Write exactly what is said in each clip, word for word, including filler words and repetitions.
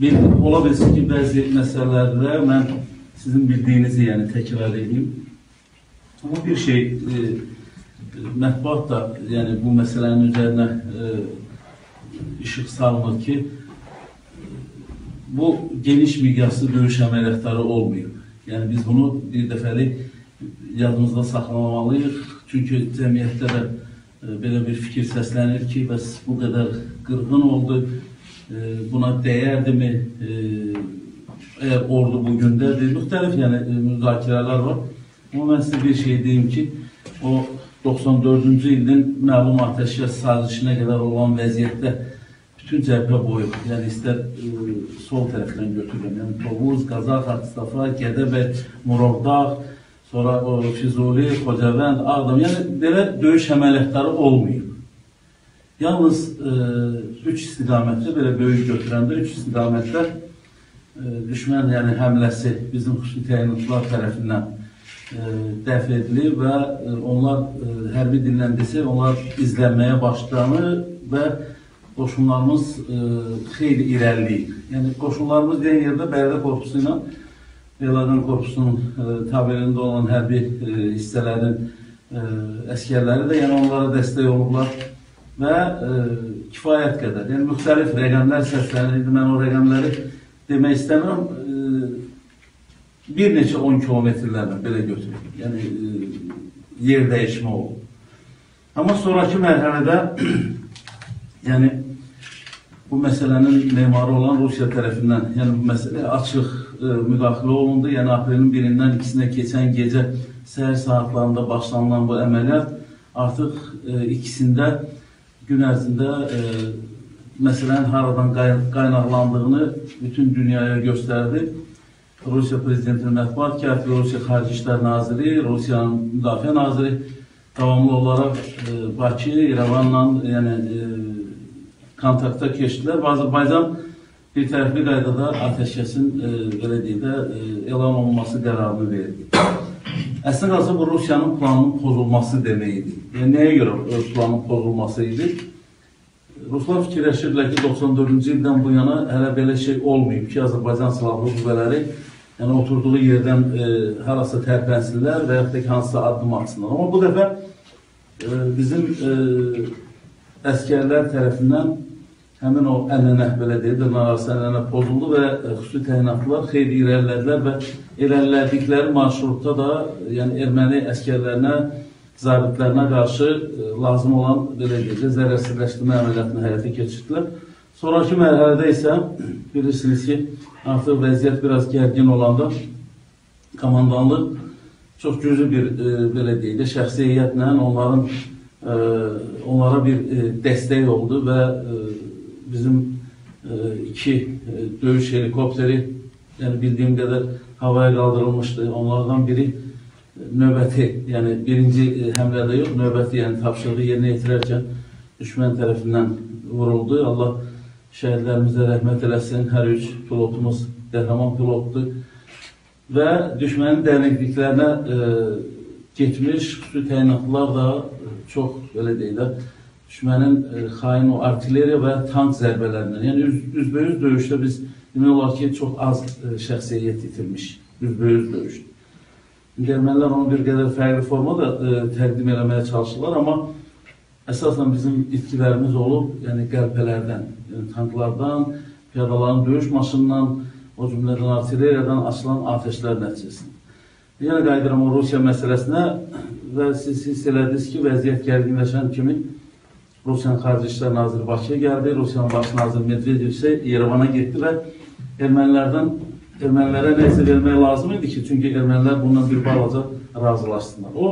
bir ola bilsin ki bəzi məsələlərdə mən sizin bildiyinizi yəni təkrar edeyim. Ama bir şey e, mətbuat da yəni bu məsələnin üzərinə e, işıq salmır ki bu geniş miqyaslı döyüş əməliyyatları olmuyor. Yəni biz bunu bir dəfəlik yadımızda saxlamamalıyıq. Çünki cəmiyyətdə də e, belə bir fikir səslənir ki bəs bu qədər qırğın oldu. Buna değerdi mi? Eğer ordu bugün derdi, müxtəlif yani müzakirələr var. Ama ben size bir şey diyeyim ki, o doxsan dördüncü ilin məlum ateşkəs sazişinə kadar olan vəziyyətdə bütün cəbhə boyu, yani ister sol tərəfdən götürürüm, yani Tovuz, Qazax, Ağstafa, Gədəbəy, Murovdağ, sonra o Füzuli, Xocavənd, Ağdam, yani belə döyüş əməliyyatları olmuyor. Yalnız üç istiqamətdə belə böyük götürəndə üç istiqamətdə düşmən yəni həmləsi bizim xüsusi təyinatlar tərəfindən dəf edilir və onlar hərbi dinləndisi, onlar izlənməyə başlanır və qoşunlarımız xeyli irəliləyir. Yəni qoşunlarımız deyən yerdə Bərdə korpusu ilə Beladan korpusunun tabelində olan hərbi hissələrin əskərləri də yəni onlara dəstək olublar. Və e, kifayət qədər. Yəni, müxtəlif rəqəmlər səslənirdi. Mən o rəqəmləri demək istəmirəm. E, bir neçə on kilometrlərlə belə götürüldü. Yəni, e, yer dəyişmə oldu. Amma sonraki mərhələdə, yəni, bu məsələnin memarı olan Rusiya tərəfindən, yəni, bu məsələ açıq e, müdaxilə olundu. Yəni, aprelin birindən ikisinə keçən gecə səhər saatlarında başlanılan bu əməliyyat artıq e, ikisində gün ərzində e, məsələnin haradan qaynaqlandığını bütün dünyaya göstərdi. Rusiya Prezidentinin mətbuat katibi, Rusiya Xarici İşlər Naziri, Rusiyanın Müdafiə Naziri davamlı olaraq e, Bakı, İrəvanla yəni, e, kontakta keçdilər. Azərbaycan bir tərəfli qaydada ateşkəsin e, belə deyil də, e, elan olunması qərarını verdi. Əslində qalsa bu Rusiyanın planının pozulması demək idi. Yəni, nəyə görə öz planının pozulması idi? Ruslar fikirləşirlər ki, doxsan dördüncü ildən bu yana hələ belə şey olmayıb ki, Azərbaycan silahlı qüvvələri yəni, oturduğu yerdən e, harasa tərpənsinlər və yaxud da ki, hansısa addım atsınlar. Amma bu dəfə e, bizim e, əskərlər tərəfindən həmin o ənənə, belə deyil, narası ənənə pozuldu və xüsusi təyinatlar xeyli irəlilədilər və irəlilədikləri marşrutda da yəni erməni əskərlərinə, zabitlərinə qarşı lazım olan, belə deyil, zərərsizləşdirmə əməliyyatını həyata keçirdilər. Sonraki mərhələdə isə bilirsiniz ki, artıq vəziyyət biraz gərgin olanda komandanlıq çox güclü bir, belə deyil, şəxsi heyətlə onların onlara bir dəstək oldu və bizim e, iki e, dövüş helikopteri yani bildiğim kadar havaya kaldırılmıştı. Onlardan biri növbəti, yani birinci e, həmlədə yox, növbəti yani tapşırığı yerine yetirerken düşman tarafından vuruldu. Allah şehitlerimize rəhmət eləsin. Her üç pilotumuz qəhrəman pilotdu. Ve düşmanın dərnəkliklərinə e, getmiş xüsusi təyinatlar da çox, öyle deyil, düşmənin e, xain o artilleriya və tank zərbələrindən. Yəni, yüzbəyüz döyüşdə biz demək olar ki, çox az e, şəxsiyyət itirmiş. Yüzbəyüz döyüşdə. Ermənilər onu bir qədər fərqli formada e, təqdim eləməyə çalışırlar, amma əsasən bizim itkilərimiz olub, yəni qəlpələrdən, yəni, tanklardan, piyadaların döyüş maşınından, o cümlədən artilleriyadan açılan ateşlər nəticəsində. Yəni, qayıdıram o Rusiya məsələsinə və siz hiss elədiniz ki, vəziyyət gərginləşən kimi Rusiyanın Xarici İşlər Naziri Bakıya gəldi, Rusiyanın Baş Naziri Medvedev isə Yerevana getdi və ermənilərdən, ermənilərə nəsə vermək lazım idi ki, çünki ermənilər bundan bir balaca razılaşsınlar. O,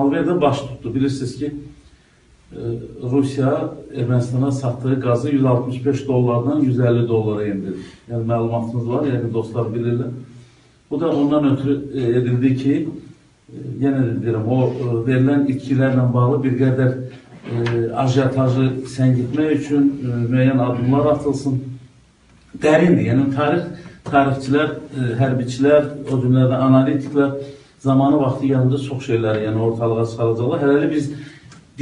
alverdə baş tutdu. Bilirsiniz ki, Rusiya Ermənistana satdığı qazı yüz altmış beş dollardan yüz əlli dollara indirdi. Yəni, məlumatımız var, yəni dostlar bilirlər. Bu da ondan ötürü edildi ki, yenə deyirəm, o verilən itkilərlə bağlı bir qədər E, ajiyatajı səngitmək üçün e, müəyyən adımlar atılsın. Dərindir, yəni tarix, tarixçilər, e, hərbiçilər, o cümlədə analitiklər zamanı vaxtı yanında çox şeyləri yəni ortalığa çıxaracaqlar. Hələli biz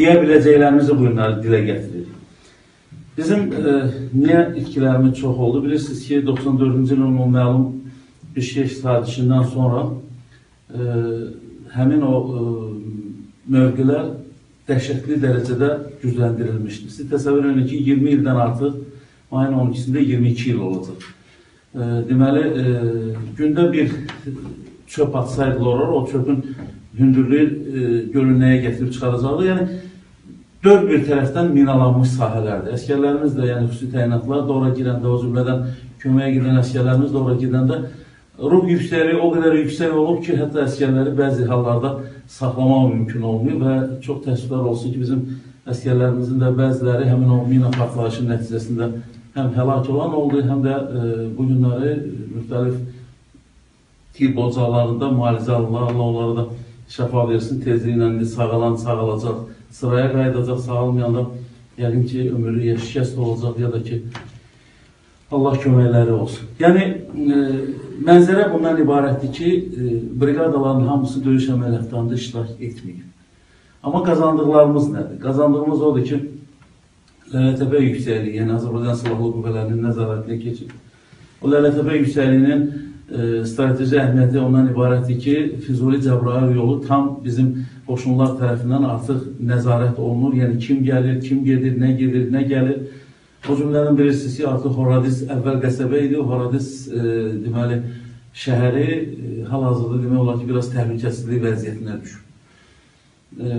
deyə biləcəklərimizi buyurları dilə gətiririk. Bizim e, niye etkilerimiz çok oldu? Bilirsiniz ki doxsan dördüncü yılın o məlum Bişkek hadisindən sonra e, həmin o e, mövqeler dəhşətli dərəcədə gücləndirilmişdi. Siz təsəvvür edin ki, iyirmi ildən artıq ayın on ikisində iyirmi iki yıl olacaq. E, deməli, e, gündə bir çöp atsaydılar oraya, o çöpün hündürlüyü e, görünməyə gətirib çıxaracaqdı. Yəni, dörd bir tərəfdən minalanmış sahələrdir. Əsgərlərimiz də, yəni xüsusi təyinatlar da oraya girəndə, o cümlədən köməyə gedən əsgərlərimiz də oraya girəndə ruh yüksəliyi o qədər yüksək olub ki, hətta əsgərləri bəzi hallarda saxlamaq mümkün olmuyor və çox təəssüflər olsun ki, bizim əsgərlərimizin də bəziləri həmin o mina partlayışı nəticəsində həm həlak olan oldu, həm də e, bu günləri müxtəlif tibb ocalarında müalicə alırlar, Allah onları da şəfa versin, tezliklə sağalan sağalacaq, sıraya qayıdacaq, sağalmayan da yəqin ki, ömürlü ya şikəst olacaq ya da ki, Allah köməkləri olsun. Yəni, e, mənzərə bundan ibarətdir ki, e, briqadaların hamısı döyüş əməliyyatlarında iştirak etməyib. Amma qazandıqlarımız nədir? Qazandığımız odur ki, Lələtəpə yüksəkliyi, yəni Azərbaycan Silahlı Qüvvələrinin nəzarətinə keçib. O Lələtəpə yüksəkliyinin e, strateji əhəmiyyəti ondan ibarətdir ki, Füzuli-Cəbrayıl yolu tam bizim qoşunlar tərəfindən artıq nəzarət olunur. Yəni kim gəlir, kim gedir, nə gedir, nə gəlir. O cümlədən bilirsiniz ki, artıq Horadis əvvəl qəsəbə idi. Horadis e, deməli, şəhəri e, hal-hazırda demək olar ki, biraz təhlükəsizlik vəziyyətinə düşür.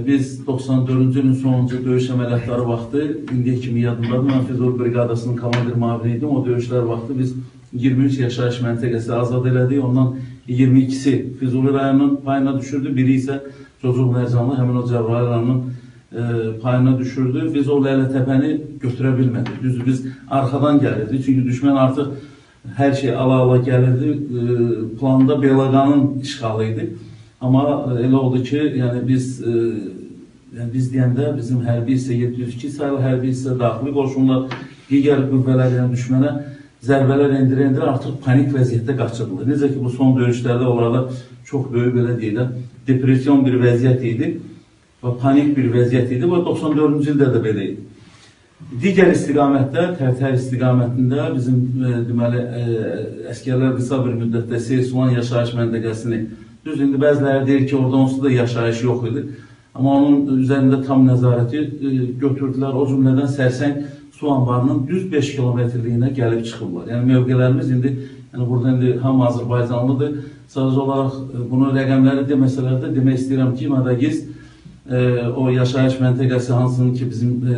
Biz doxsan dördüncü ilin sonuncu döyüş əməliyyatları vaxtı, indiyə kimi yadımdadır, mən Füzuli briqadasının komandir mavini idim. O döyüşlər vaxtı biz iyirmi üç yaşayış məntəqəsi azad elədik, ondan iyirmi ikisi Füzuli rayonunun payına düşürdü, biri isə Cocuq Mərcanlı, həmin o Cəbrayıl rayonunun e, payına düşürdü. Biz o Lələtəpəni götürə bilmədik, düzdür, biz arxadan gəlirdik, çünki düşmən artıq hər şey ala-ala gəlirdi, e, planda Belaqanın işğalı idi. Amma elə oldu ki, yəni biz e, yəni biz deyəndə bizim hərbi hissə yeddi yüz iki sayılı, hərbi hissə daxili qoşunlar, digər qüvvələr, yəni düşmənə zərbələr endirə-endirə artıq panik vəziyyətdə qaçırdılar. Necə ki, bu son döyüşlərdə orada çox böyük, belə deyək də, depresyon bir vəziyyət idi və panik bir vəziyyət idi və doxsan dördüncü ildə də belə idi. Digər istiqamətdə, Tərtər istiqamətində bizim e, deməli, e, əskərlər qısa bir müddətdə Seysulan yaşayış məntəqəsini düz, indi bəziləri deyir ki, orada onsuz da yaşayış yox idi. Amma onun üzərində tam nəzarəti e, götürdülər. O cümlədən Sərsəng su anbarının düz beş kilometrliyinə gəlib çıxıblar. Yəni, mövqelərimiz indi, yəni burada indi hamı Azərbaycanlıdır. Sadəcə olaraq e, bunu rəqəmləri deməsələr də demək istəyirəm ki, Mədəqiz e, o yaşayış məntəqəsi hansının ki, bizim e,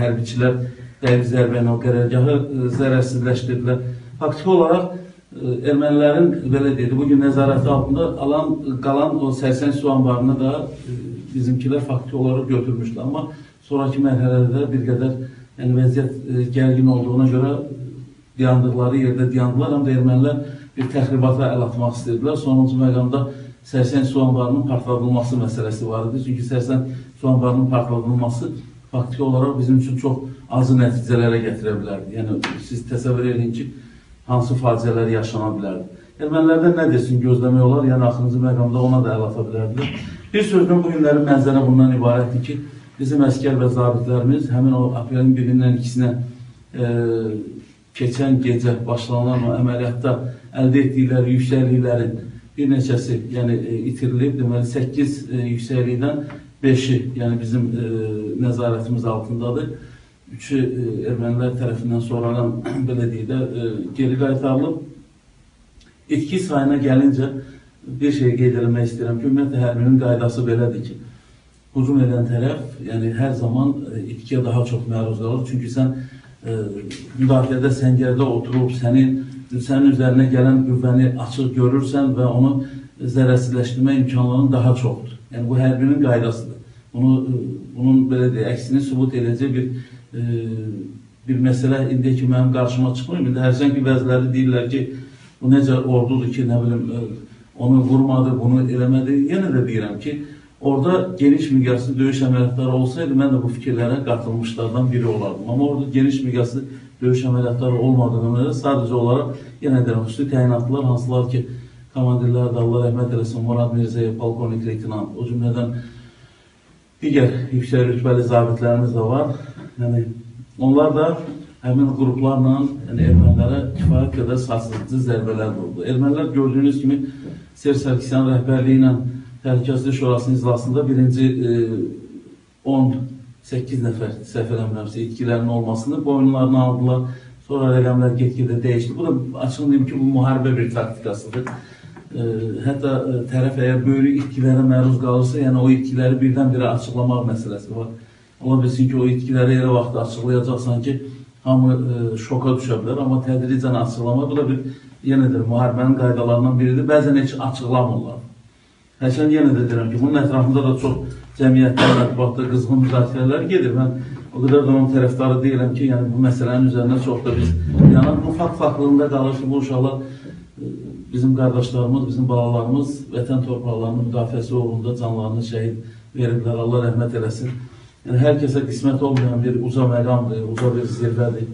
hərbiçilər dəqiq zərbəylə o qərargahı e, zərərsizləşdirdilər. Faktik olaraq, ermənilərin belə deyildi, bugün nəzarəti altında alan, qalan o Sərsəng su anbarını da bizimkilər faktiki olaraq götürmüşdü. Amma sonraki mərhələdə bir qədər yəni, vəziyyət gərgin olduğuna görə dayandıqları yerdə dayandılar. Həm də ermənilər bir təxribata əl atmaq istəyirdilər. Sonuncu məqamda Sərsəng su anbarının partladılması məsələsi var idi. Çünki Sərsəng su anbarının partladılması faktiki olaraq bizim üçün çox azı nəticələrə gətirə bilərdi. Yəni, siz təsəvvür edin ki, hansı faciələr yaşana bilərdi. Ermənilərdən nə desin, gözləmək olar, yəni axırıncı məqamda ona da əl ata bilərdilər. Bir sözlə bu günlərin mənzərə bundan ibarətdir ki, bizim əskər və zabitlərimiz həmin o aprelin birindən ikisinə e, keçən gecə başlanan o əməliyyatda əldə etdikləri yüksəkliklərin bir neçəsi yəni, e, itirilib, deməli səkkiz e, yüksəklikdən beşi yəni bizim e, nəzarətimiz altındadır. Üçü ermənilər tərəfindən sonradan belə deyək də geri qaytarılıb. İtki sayına gəlincə bir şey qeyd eləmək istəyirəm ki, ümumiyyətlə hərbinin qaydası belədir ki, hücum edən tərəf yəni hər zaman itkiyə daha çox məruz qalır. Çünki sən e, müdafiədə səngərdə oturub, səni, sənin üzərinə gələn qüvvəni açıq görürsən və onu zərərsizləşdirmə imkanlarının daha çoxdur. Yəni bu hərbinin qaydasıdır. Bunu, bunun belə deyək, əksini sübut edəcək bir E, bir məsələ indi ki, mənim qarşıma çıxmıyor. İndi hərçənd ki, bəziləri deyirlər ki, bu necə ordudur ki, nə bilim, onu vurmadı, bunu eləmədi. Yenə də deyirəm ki, orada geniş miqyaslı döyüş əməliyyatları olsaydı, mən də bu fikirlərə qatılmışlardan biri olardım. Amma orada geniş miqyaslı döyüş əməliyyatları olmadığına görə sadəcə olaraq, yenə deyirəm, xüsusi təyinatlar, hansılar ki, komandirlər də Allah rəhmət eləsin, Murad Mirzəyev, polkovnik leytenant, o cümlədən digər yüksək rütbəli zabitlərimiz də var. Yəni, Onlar da hemen gruplarla yani Ermenilere kifayet kadar sarsıcı zərbələr vurdu. Ermenilər gördüğünüz kimi Serserkisyan rəhbərliyi ilə Təhlükəsizlik Şurasının iclasında birinci on səkkiz nəfər səhv eləmirəmsə itkilərinin olmasını boyunlarına aldılar. Sonra rəqəmlər get-gedə dəyişdi. Bu da açıq deyim ki, bu müharibə bir taktikasıdır. E, hətta tərəf əgər böyük itkilərə məruz qalırsa, yəni o itkiləri birdən-birə açıqlamaq məsələsi var. Ola bilsin ki, o itkiləri elə vaxtda açıqlayacaqsan ki, hamı e, şoka düşə bilər, amma tədricən açıqlamaq, bu da bir, yenə də müharibənin qaydalarından biridir. Bəzən heç açıqlamırlar. Həşən yenə də deyirəm ki, bunun ətrafında da çox cəmiyyətlərlə baxda qızğın müzakirələr gedir. Mən o qədər də onun tərəfdarı deyiləm ki, yəni bu məsələnin üzərində çox da biz yanaq, bu fakt-faklığında qalır ki, bu uşaqlar bizim qardaşlarımız, bizim balalarımız vətən torpaqlarının müdafiəsi uğrunda canlarını şəhid veriblər, Allah rəhmət eləsin. Yəni hər kəsə qismət olmayan bir uca məqamdır, uca bir zirvədir.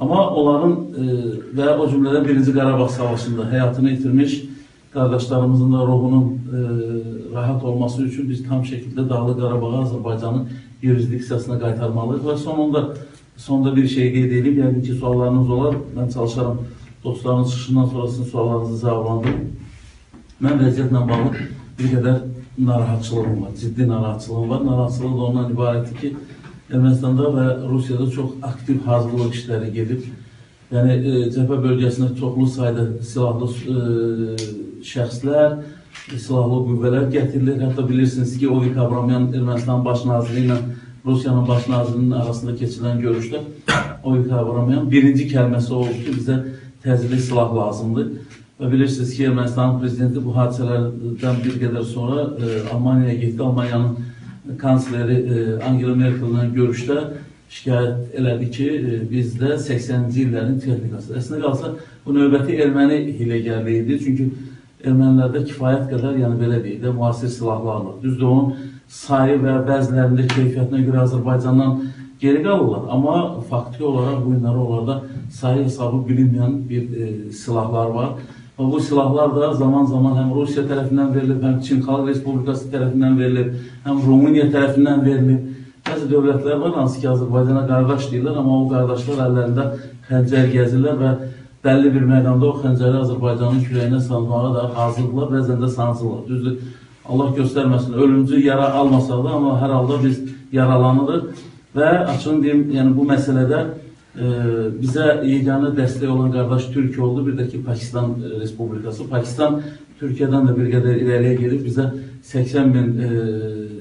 Amma onların və o cümlədən birinci Qarabağ savaşında həyatını itirmiş kardeşlerimizin de ruhunun e, rahat olması için biz tam şekilde Dağlı Qarabağ'a, Azerbaycan'ın yüzlük hissesine kaytarmalıyız. Ve sonunda, sonunda bir şey edelim. Yani ki sorularınız olar. Ben çalışarım. Dostlarınız çıkışından sonra sizin sorularınızı cevaplandırayım. Ben vəziyyətlə bağlı bir qədər narahatçılığım var. Ciddi narahatçılığım var. Narahatçılığı da ondan ibarətdir ki, Ermənistanda ve Rusiyada çok aktiv hazırlık işleri gelip, yani e, cephe bölgesinde çoklu sayıda silahlı e, şəxslər, silahlı qüvvələr gətirilir. Hətta bilirsiniz ki, Ovik Abramyan Ermənistan baş naziri ilə Rusiyanın baş nazirinin arasında keçirilən görüşdə Ovik Abramyan birinci kəlməsi oldu ki, bizə təcili silah lazımdır. Və bilirsiniz ki, Ermənistanın prezidenti bu hadisələrdən bir qədər sonra e, Almaniyaya getdi. Almaniyanın kansleri e, Angela Merkel ilə görüşdə şikayət elədi ki, e, bizdə səksən illərin texnikası. Əslində qalsa, bu növbəti erməni hiləgərliyi idi. Çünki ermənilerde kifayət qədər, yəni belə deyil də, müasir silahlarla. Düzdür, onun sayı və bəzilərində keyfiyyətinə görə Azərbaycandan geri qalırlar. Amma faktiki olaraq bu günləri onlarda sayı hesabı bilinməyən bir e, silahlar var. Və bu silahlar da zaman-zaman həm Rusiya tərəfindən verilib, həm Çin Xalq Respublikası tərəfindən verilib, həm Rumıniya tərəfindən verilib. Bəzi dövlətlər var, hansı ki Azərbaycana qardaş deyirlər, amma o qardaşlar əllərində xəncər gəzirlər və bəlli bir məqamda o xəncəri Azərbaycanın kürəyinə salmağa da hazırlar, bəzən də sancırlar. Düzdür, Allah göstərməsin, ölümcül yara almasaq da, amma hər halda biz yaralanırıq. Və açın deyim, yəni bu məsələdə e, bizə yeganə dəstək olan qardaş Türkiyə oldu, bir də ki Pakistan Respublikası. Pakistan Türkiyədən də bir qədər irəliyə gelib, bizə səksən min e,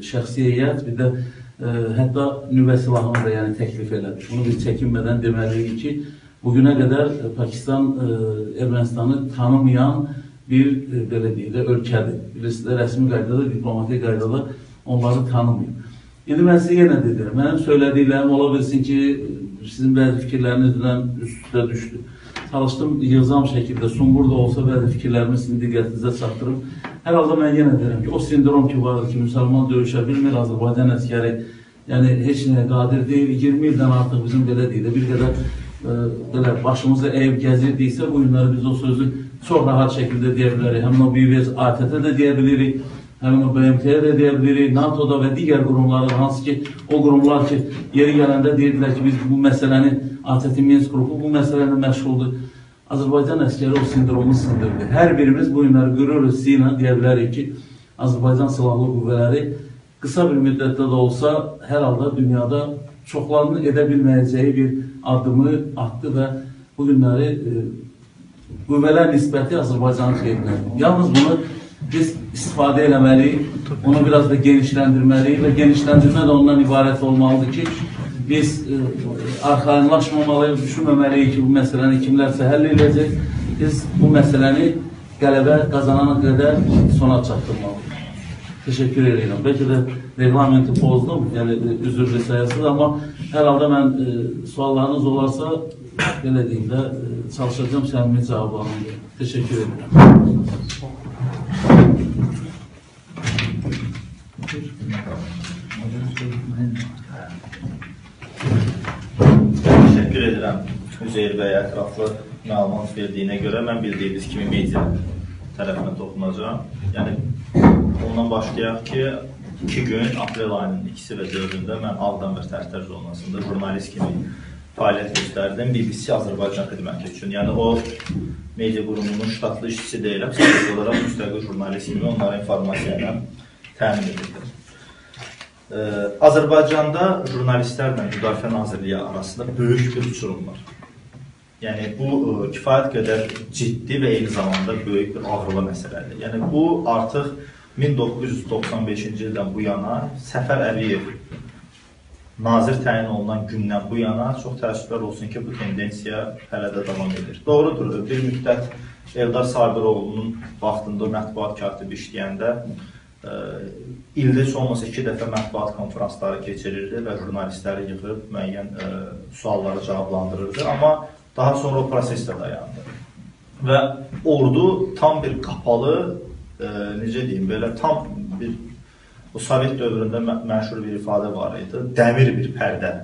şəxsi heyət, bir də e, hətta nüvə silahını da yəni təklif elədi. Bunu biz çəkinmədən deməliyik ki, bugüne kadar Pakistan e, Ermenistan'ı tanımayan bir e, belə deyil, ölkədir. Bilirsiniz, rəsmi qaydada, diplomatik qaydada onları tanımıyor. İndi ben size yenə deyirəm, mənim söylədiklərim ola bilsin ki, sizin bəzi fikirlərinizdən üst üstə düşdü. Çalışdım yığzam şəkildə, sungur da olsa bəzi fikirlərimi sizin diqqətinizə çatdırım. Hər halda mən yenə deyirəm ki, o sindrom ki vardır ki, müsəlman döyüşə bilmir, Azərbaycan əsgəri, yəni heç nəyə qadir deyil, iyirmi ildən artıq bizim belə deyil, bir qədər Ee, başımıza ev gəzirdiksə bu günləri biz o sözü çox rahat şəkildə deyə bilərik. Həmin o B V S, A T T də deyə bilirik, həmin o B M T-yə də deyə bilirik, NATO-da və digər qurumlarda, hansı ki o qurumlar ki yeri gələndə deyirdilər ki biz bu məsələni, A T T Minsk qrupu bu məsələlə məşğuldur. Azərbaycan əskəri o sindromu sındırdı. Hər birimiz bu günləri qürur hissi ilə deyə bilərik ki Azərbaycan silahlı qüvvələri qısa bir müddətdə də olsa hər halda dünyada çoxlarının edə bilməyəcəyi bir adımı attı ve bu günleri e, qüvvələr nisbəti Azərbaycanın xeyrinə. Yalnız bunu biz istifadə eləməliyik, onu biraz da genişləndirməliyik ve genişləndirmə də ondan ibarət olmalıdır ki, biz e, arxayınlaşmamalıyıq, düşünməməliyik ki, bu məsələni kimlərsə həll edəcək, biz bu məsələni qələbə qazanana qədər sona çatdırmalıyıq. Teşekkür ederim. Belki de reglamenti bozdum, yani üzürlü sayısız, ama herhalde ben e, sorularınız olarsa geldiğimde e, çalışacağım samimi cevap alın diye. Teşekkür ederim. Teşekkür ederim. Üzeyir Bey etraflı malumat verdiğine göre ben bildiğimiz kimi media tarafına toplunacağım. Yani ondan başlayaq ki, iki gün aprel ayının ikisi və dördündə mən Ağdam və Tərtər zonasında jurnalist kimi fəaliyyət göstərdim. B B C Azərbaycan xidməti üçün. Yəni o media qurumunun ştatlı işçisi deyiləm. Sadəcə olaraq müstəqil jurnalist kimi onlara informasiyanı təmin edirdim. Ee, Azərbaycanda jurnalistlərlə Müdafiə Nazirliyi arasında böyük bir uçurum var. Yəni bu e, kifayət qədər ciddi və eyni zamanda böyük bir ağırlı məsələdir. Yəni bu artıq min doqquz yüz doxsan beşinci ildən bu yana Səfər Əliyev nazir təyin olunan gündən bu yana çox təəssüflər olsun ki, bu tendensiya hələ də davam edir. Doğrudur, bir müddət Eldar Sabiroğlu'nun vaxtında mətbuat katibi işləyəndə ildə heç olmasa iki dəfə mətbuat konferansları keçirirdi və jurnalistləri yığıb müəyyən e, sualları cavablandırırdı. Amma daha sonra o proses də dayandı. Və ordu tam bir qapalı, e, necə deyim, belə tam bir, o Sovet dövründə məşhur bir ifadə var idi, dəmir bir pərdə.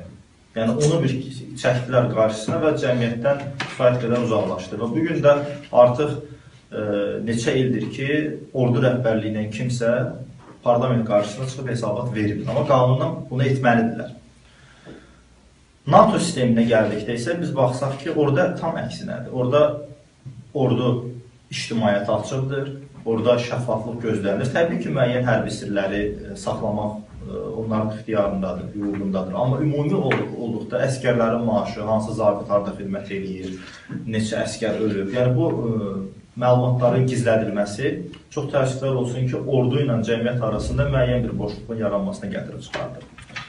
Yəni onu bir çəkdilər qarşısına və cəmiyyətdən kifayət qədər uzaqlaşdı. Və bugün də artıq E, neçə ildir ki, ordu rəhbərliyindən kimsə parlament qarşısına çıxıb hesabat verib. Amma qanundan bunu etməlidirlər. NATO sisteminə gəldikdə isə biz baxsaq ki, orada tam əksinədir. Orada ordu ictimaiyyət açıqdır, orada şəffaflıq gözlənilir. Təbii ki, müəyyən hərbi sirləri saxlamaq onların ixtiyarındadır, hüququndadır. Amma ümumi olduqda əskərlərin maaşı, hansı zabit harda xidmət edir, neçə əskər ölüb. Yəni bu e, məlumatların gizlədilməsi çox təəssüflər olsun ki, ordu ilə cəmiyyət arasında müəyyən bir boşluğun yaranmasına gətirib çıxardır.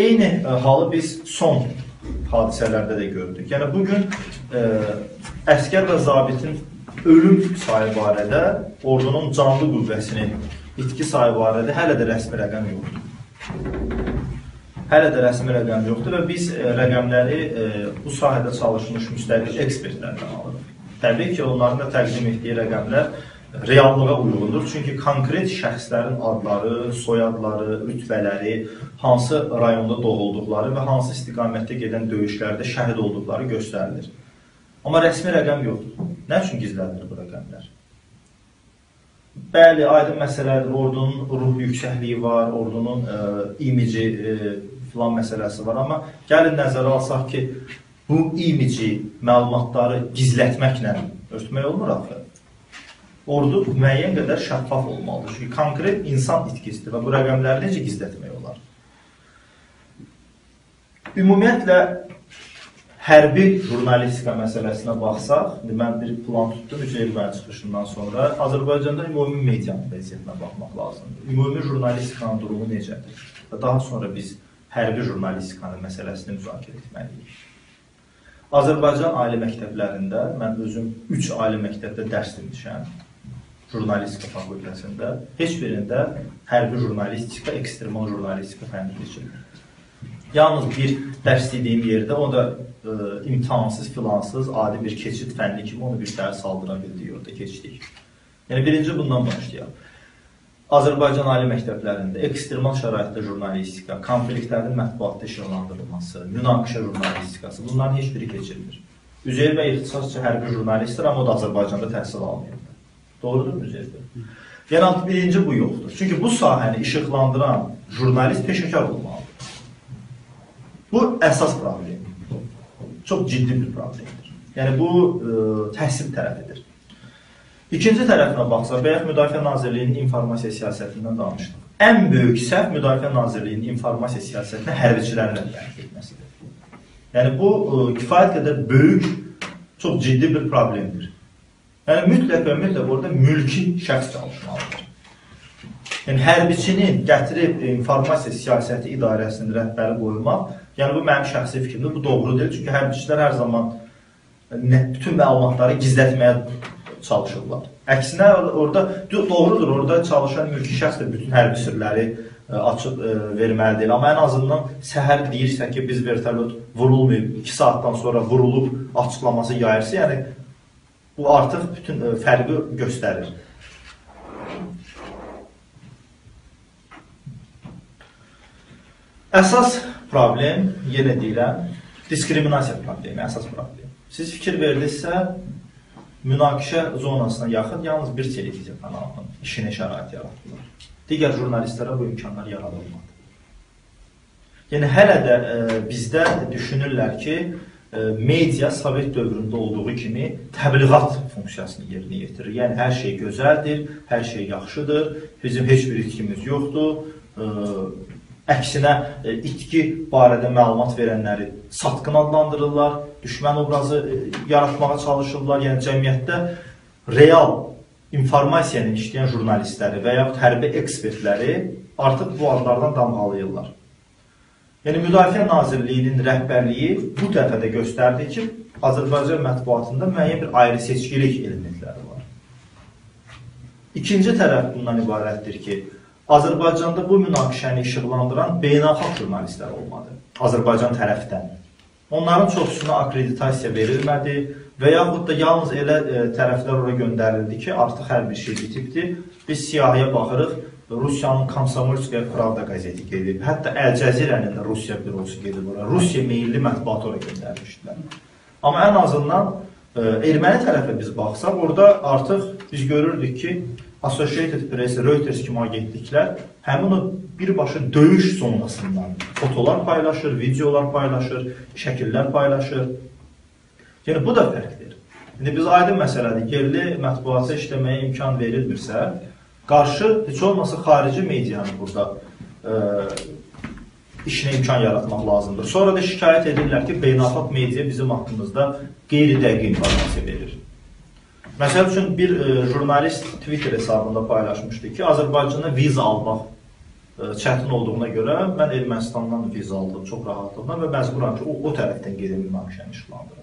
Eyni e, halı biz son hadisələrdə də gördük. Yəni bugün e, əskər və zabitin ölüm sayı barədə, ordunun canlı qüvvəsinin itki sayı barədə hələ də rəsmi rəqəm yoxdur. Hələ də rəsmi rəqəm yoxdur və biz e, rəqəmləri e, bu sahədə çalışmış müstəqil ekspertlərdən alırıq. Təbii ki, onların da təqdim etdiyi rəqəmlər reallığa uyğundur. Çünki konkret şəxslərin adları, soyadları, rütbələri, hansı rayonda doğulduqları və hansı istiqamətdə gedən döyüşlərdə şəhid olduqları göstərilir. Amma rəsmi rəqəm yoxdur. Nə üçün gizlənilir bu rəqəmlər? Bəli, aydın məsələdir. Ordunun ruh yüksəkliyi var, ordunun e, imici e, filan məsələsi var. Amma gəlin nəzərə alsaq ki, bu imici məlumatları gizlətməklə örtmək olmur axı. Ordu müəyyən qədər şəffaf olmalıdır. Çünki konkret insan itkisidir və bu rəqəmləri necə gizlətmək olar? Ümumiyyətlə, hərbi jurnalistika məsələsinə baxsaq, mən bir plan tutdum üç evlən çıxışından sonra, Azərbaycanda ümumi medianın vəziyyətinə baxmaq lazımdır. Ümumi jurnalistikanın durumu necədir? Və daha sonra biz hərbi jurnalistikanın məsələsini müzakirə etməliyik. Azərbaycan ali məktəblərində, mən özüm üç ali məktəbdə dərs demişəm, jurnalistika fakültəsində, heç birində hərbi jurnalistika, ekstremal jurnalistika fəndi keçirilir. Yalnız bir dərs dediyim yerdə, o da e, imtihansız, filansız, adi bir keçid fəndi kimi onu bir dərs aldıra bildiyi orada keçdik. Yəni birinci bundan başlayaq. Azərbaycan ali məktəblərində ekstremal şəraitdə jurnalistika, konfliktlərin mətbuatda işıqlandırılması, münaqişə jurnalistikası, bunların heç biri keçirilir. Üzeyir bəy ixtisasçı hərbi jurnalistdir, amma o da Azərbaycanda təhsil almayıbdır. Doğrudur Üzeyir bəy? Yəni birinci bu yoxdur. Çünki bu sahəni işıqlandıran jurnalist peşəkar olmalıdır. Bu əsas problemdir. Çox ciddi bir problemdir. Yəni bu ıı, təhsil tərəfidir. İkinci tərəfinə baxsaq, bəyək Müdafiə Nazirliyinin informasiya siyasətindən danışdıq. Ən böyük səhv Müdafiə Nazirliyinin informasiya siyasətini hərbiçilərlə tərk etməsidir. Yəni bu ıı, kifayət qədər böyük, çox ciddi bir problemdir. Yəni mütləq və mütləq orada mülki şəxs çalışmalıdır. Yəni hərbiçinin gətirib informasiya siyasəti idarəsinin rəhbəri qoymaq, yəni bu mənim şəxsi fikrimdir, bu doğru deyil. Çünki hərbiçilər hər zaman bütün məlumatları gizlətməyə çalışırlar. Əksinə orada doğrudur, orada çalışan mülki şəxs də bütün hərbi sirləri açıb e, verməlidir. Amma ən azından səhər deyirsə ki, biz vertolyot vurulmayıb, iki saatdan sonra vurulub açıqlaması yayırsa, yəni bu artıq bütün e, fərqi göstərir. Əsas problem, yenə deyirəm, diskriminasiya problemi, əsas problem. Siz fikir verdinizsə, münaqişə zonasına yaxın yalnız bir televiziya kanalının işinə şərait yaratdılar. Digər jurnalistlərə bu imkanlar yaradılmadı. Yəni hələ də e, bizdə düşünürlər ki, e, media Sovet dövründə olduğu kimi təbliğat funksiyasını yerinə yetirir. Yəni hər şey gözəldir, hər şey yaxşıdır, bizim heç bir itkimiz yoxdur. E, Əksinə, itki barədə məlumat verənləri satqın adlandırırlar, düşmən obrazı yaratmağa çalışırlar. Yəni, cəmiyyətdə real informasiyanı işləyən jurnalistləri və yaxud hərbi ekspertləri artıq bu adlardan damğalayırlar. Yəni, Müdafiə Nazirliyinin rəhbərliyi bu dəfə də göstərdi ki, Azərbaycan mətbuatında müəyyən bir ayrı seçkilik elementləri var. İkinci tərəf bundan ibarətdir ki, Azərbaycanda bu münaqişəni işıqlandıran beynəlxalq jurnalistlər olmadı Azərbaycan tərəfdən. Onların çoxsuna akreditasiya verilmədi və yaxud da yalnız elə tərəflər ora göndərildi ki, artıq hər bir şey bitibdir. Biz siyahıya baxırıq, Rusiyanın Komsomolskaya Pravda qəzeti gedib, hətta Əl-Cəzirənin də Rusiya bürosu gedib ora, Rusiya meyilli mətbuatı ora göndərmişdilər. Amma ən azından erməni tərəfə biz baxsaq, orada artıq biz görürdük ki, Associated Press, Reuters kimi agentliklər həmin o birbaşa döyüş zonasından fotolar paylaşır, videolar paylaşır, şəkillər paylaşır. Yəni, bu da fərqdir. İndi biz aydın məsələdir, yerli mətbuata işləməyə imkan verilmirsə, qarşı heç olmasa xarici medianın burada e, işinə imkan yaratmaq lazımdır. Sonra da şikayət edirlər ki, beynəlxalq media bizim haqqımızda qeyri-dəqiq informasiya verir. Məsəl üçün, bir e, jurnalist Twitter hesabında paylaşmışdı ki, Azərbaycana viza almaq e, çətin olduğuna görə mən Ermənistandan viza aldım çox rahatlığına və məcburam ki, o, o tərəfdən gedib münaqişəni işıqlandırım.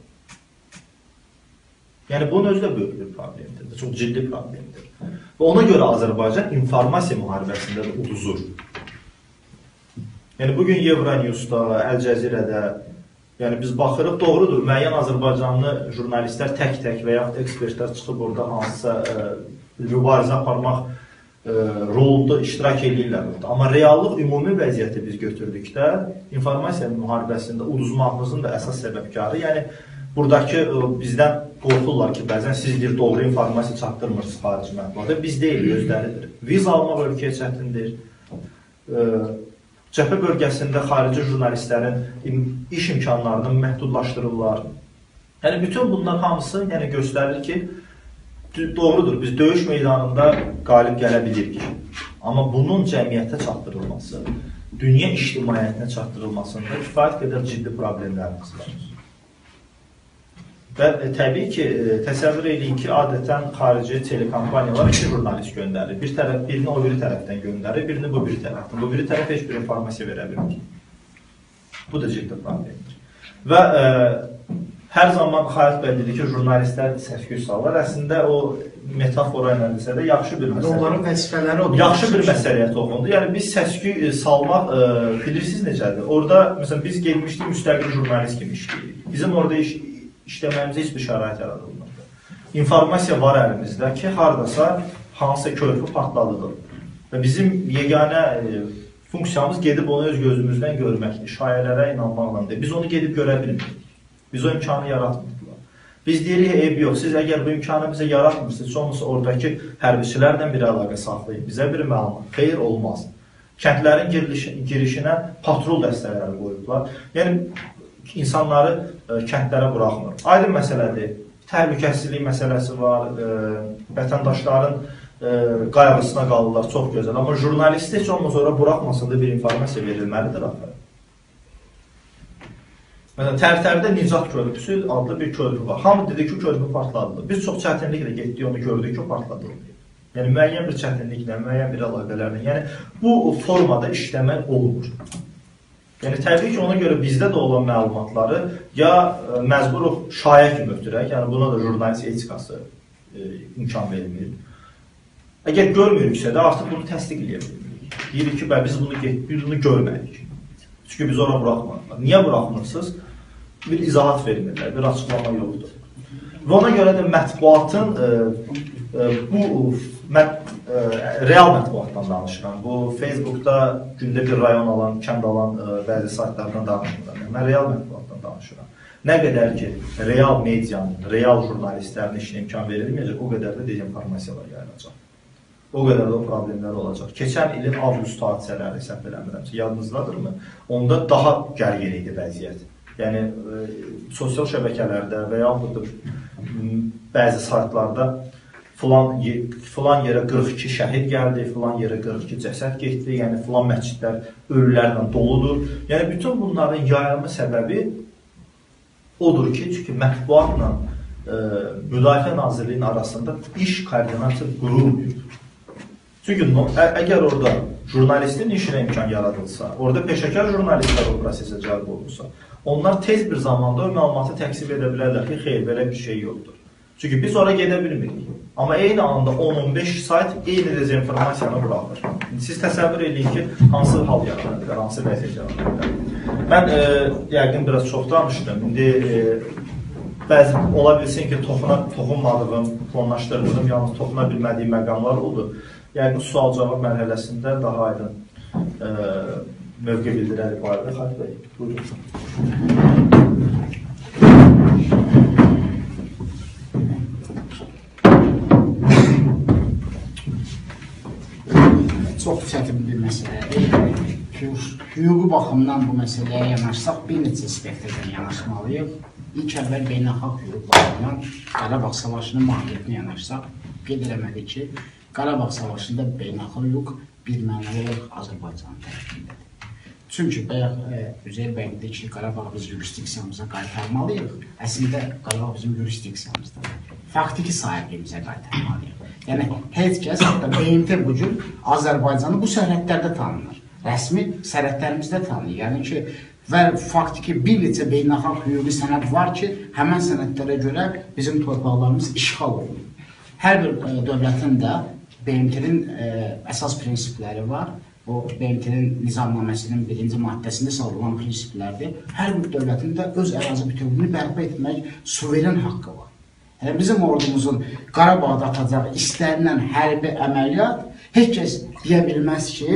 Yəni, bunun özü də böyük bir problemdir, çox ciddi problemdir. Və ona görə Azərbaycan informasiya müharibəsində də uduzur. Yəni, bugün Euronews'da, Əl-Cəzirədə, yəni biz baxırıq, doğrudur, müəyyən Azərbaycanlı jurnalistlər tək-tək və yaxud ekspertlər çıxıb orada hansısa e, mübarizə aparmaq e, rolunda iştirak edirlər. Amma reallıq ümumi vəziyyəti biz götürdükdə, informasiya müharibəsində uduzmağımızın da əsas səbəbkarı, yəni buradakı e, bizdən qorxurlar ki, bəzən siz bir doğru informasiya çatdırmırsınız xarici mətbuata, biz deyil, özləridir. Viz almaq ölkəyə çətindir. E, Cəbhə bölgəsində xarici jurnalistlərin iş imkanlarını məhdudlaşdırırlar. Yəni, bütün bunlar hamısı yəni, göstərir ki, doğrudur, biz döyüş meydanında qalib gələ bilirik. Amma bunun cəmiyyətə çatdırılması, dünya ictimaiyyətinə çatdırılmasında kifayət qədər ciddi problemlərimiz var. Və e, təbii ki, e, təsəvvür edin ki, adətən xarici telekampaniyalar iki jurnalist göndərir. Bir tərəf, birini o biri tərəfdən göndərir, birini bu biri tərəfdən. Bu biri tərəf heç bir informasiya verə bilmir. Bu da ciddi problemdir. Və e, hər zaman Xalit bəy dedi ki, jurnalistlər səs-küy sallar. Əslində o metafora ilə desə də yaxşı bir məsələ. Onların vəzifələri odur. Yaxşı bir məsələyə toxundu. Yəni biz səs-küy salmaq e, bilirsiniz necədir? Orada məsələn biz gəlmişdik müstəqil jurnalist kimi işləyirik. Bizim orada iş İşləməyimizə heç bir şərait yaradılmadı. İnformasiya var əlimizdə ki, haradasa hansısa körpü partladıdır. Və bizim yeganə e, funksiyamız gedib onu öz gözümüzdən görməkdir, şayələrə inanmaqla deyil. Biz onu gedib görə bilmirik. Biz o imkanı yaratmırdılar. Biz deyirik, eyb yox, siz əgər bu imkanı bizə yaratmırsınız, sonrası oradakı hərbiçilərlə bir əlaqə saxlayın, bizə bir məlumat, xeyir olmaz. Kəndlərin giriliş, girişinə patrol dəstələri qoyublar. Yəni, insanları e, kəndlərə buraxmır. Aydın məsələdir, təhlükəsizlik məsələsi var, e, vətəndaşların e, qayğısına qalırlar, çox gözəl. Amma jurnalisti heç olmaz ora buraxmasın da bir informasiya verilməlidir axı. Məsələn, Tərtərdə Nicat körpüsü adlı bir körpü var. Hamı dedi ki, körpü partladı. Biz çox çətinliklə getdik, onu gördük ki, partladıldı. Yəni, müəyyən bir çətinliklə, müəyyən bir əlaqələrlə. Yəni, bu formada işləmək olmur. Yəni, təbii ki, ona görə bizdə də olan məlumatları ya məcburuq şayə kimi ötürək, yəni buna da jurnalist etikası e, imkan verilmir. Əgər görmürüksə də artıq bunu təsdiq eləyə bilmirik. Deyirik ki, bə, biz bunu, biz bunu görmədik. Çünki biz ona buraxmadılar. Niyə buraxmırsınız? Bir izahat vermirlər, bir açıqlama yoxdur. Və ona görə də mətbuatın e, e, bu mətbuatın real mətbuatdan danışıram. Bu, Facebook'da gündə bir rayon alan, kənd alan bəzi saytlardan danışmıram. Mən real mətbuatdan danışıram. Nə qədər ki, real medianın, real jurnalistlərin işinə imkan verilməyəcək, o qədər də dezinformasiyalar yayılacaq. o qədər də o problemlər olacaq. Keçən ilin avqustu hadisələri hesab eləmirəmsə, yadınızdadırmı? Onda daha gərgin idi vəziyyət. Yəni, sosial şəbəkələrdə və yaxud da bəzi saytlarda filan filan yerə qırx iki şəhid gəldi, filan yerə qırx iki cəsəd getdi, yəni filan məscidlər ölülərlə doludur. Yəni, bütün bunların yayılma səbəbi odur ki, çünki mətbuatla Müdafiə Nazirliyinin arasında iş koordinatı qurulmuyor. Çünki əgər orada jurnalistin işinə imkan yaradılsa, orada peşəkar jurnalistlər o prosesə cəlb olunsa, onlar tez bir zamanda o məlumatı təksib edə bilərlər ki, xeyr, belə bir şey yoxdur. Çünki biz oraya gedə bilmirik. Amma eyni anda on on beş sayt eyni dezinformasiyanı buraxır. Siz təsəvvür edin ki, hansı hal yaranır bilər, hansı vəziyyət yaranır bilər. Mən yəqin biraz çox danışdım. İndi bəzi ola bilsin ki, toxunmadığım, planlaşdırdığım, yalnız toxuna bilmədiyim məqamlar oldu. Yəni, sual-cavab mərhələsində daha aydın mövqe bildirəli barədə. Xatib bəy, buyurun. Çox çətin bir məsələdir. Hüquqi baxımdan bu məsələyə yanaşsaq, bir neçə aspektdən yanaşmalıyıq. İlk əvvəl beynəlxalq hüquq baxımdan Qarabağ savaşının mahiyyətini yanaşsaq, qeyd eləmədik ki, Qarabağ savaşında beynəlxalq hüquq bir mənəli yox Azərbaycanın tərkibindədir. Çünki bayaq Üzeyir bəy dedi ki, Qarabağ biz yurisdiksiyamıza qaytarmalıyıq. Əslində, Qarabağ bizim yurisdiksiyamızdadır. Faktiki sahibliyimizə qaytarmalıyıq. Yəni, heç kəs, hətta B M T bu gün Azərbaycanı bu sərhədlərdə tanınır. Rəsmi sənədlərimizdə tanıyır. Yəni ki, və faktiki bir neçə beynəlxalq hüquqi sənəd var ki, həmən sənədlərə görə bizim torpaqlarımız işğal olunur. Hər bir dövlətin də B M T-nin əsas prinsipləri var. Bu, B M T-nin nizamnaməsinin birinci maddəsində sağlanan prinsiplərdir. Hər bir dövlətin də öz ərazi bütövlüyünü bərpa etmək suveren haqqı var. Yəni, bizim ordumuzun Qarabağda atacaq istənilən hərbi əməliyyat heç kəs deyə bilməz ki,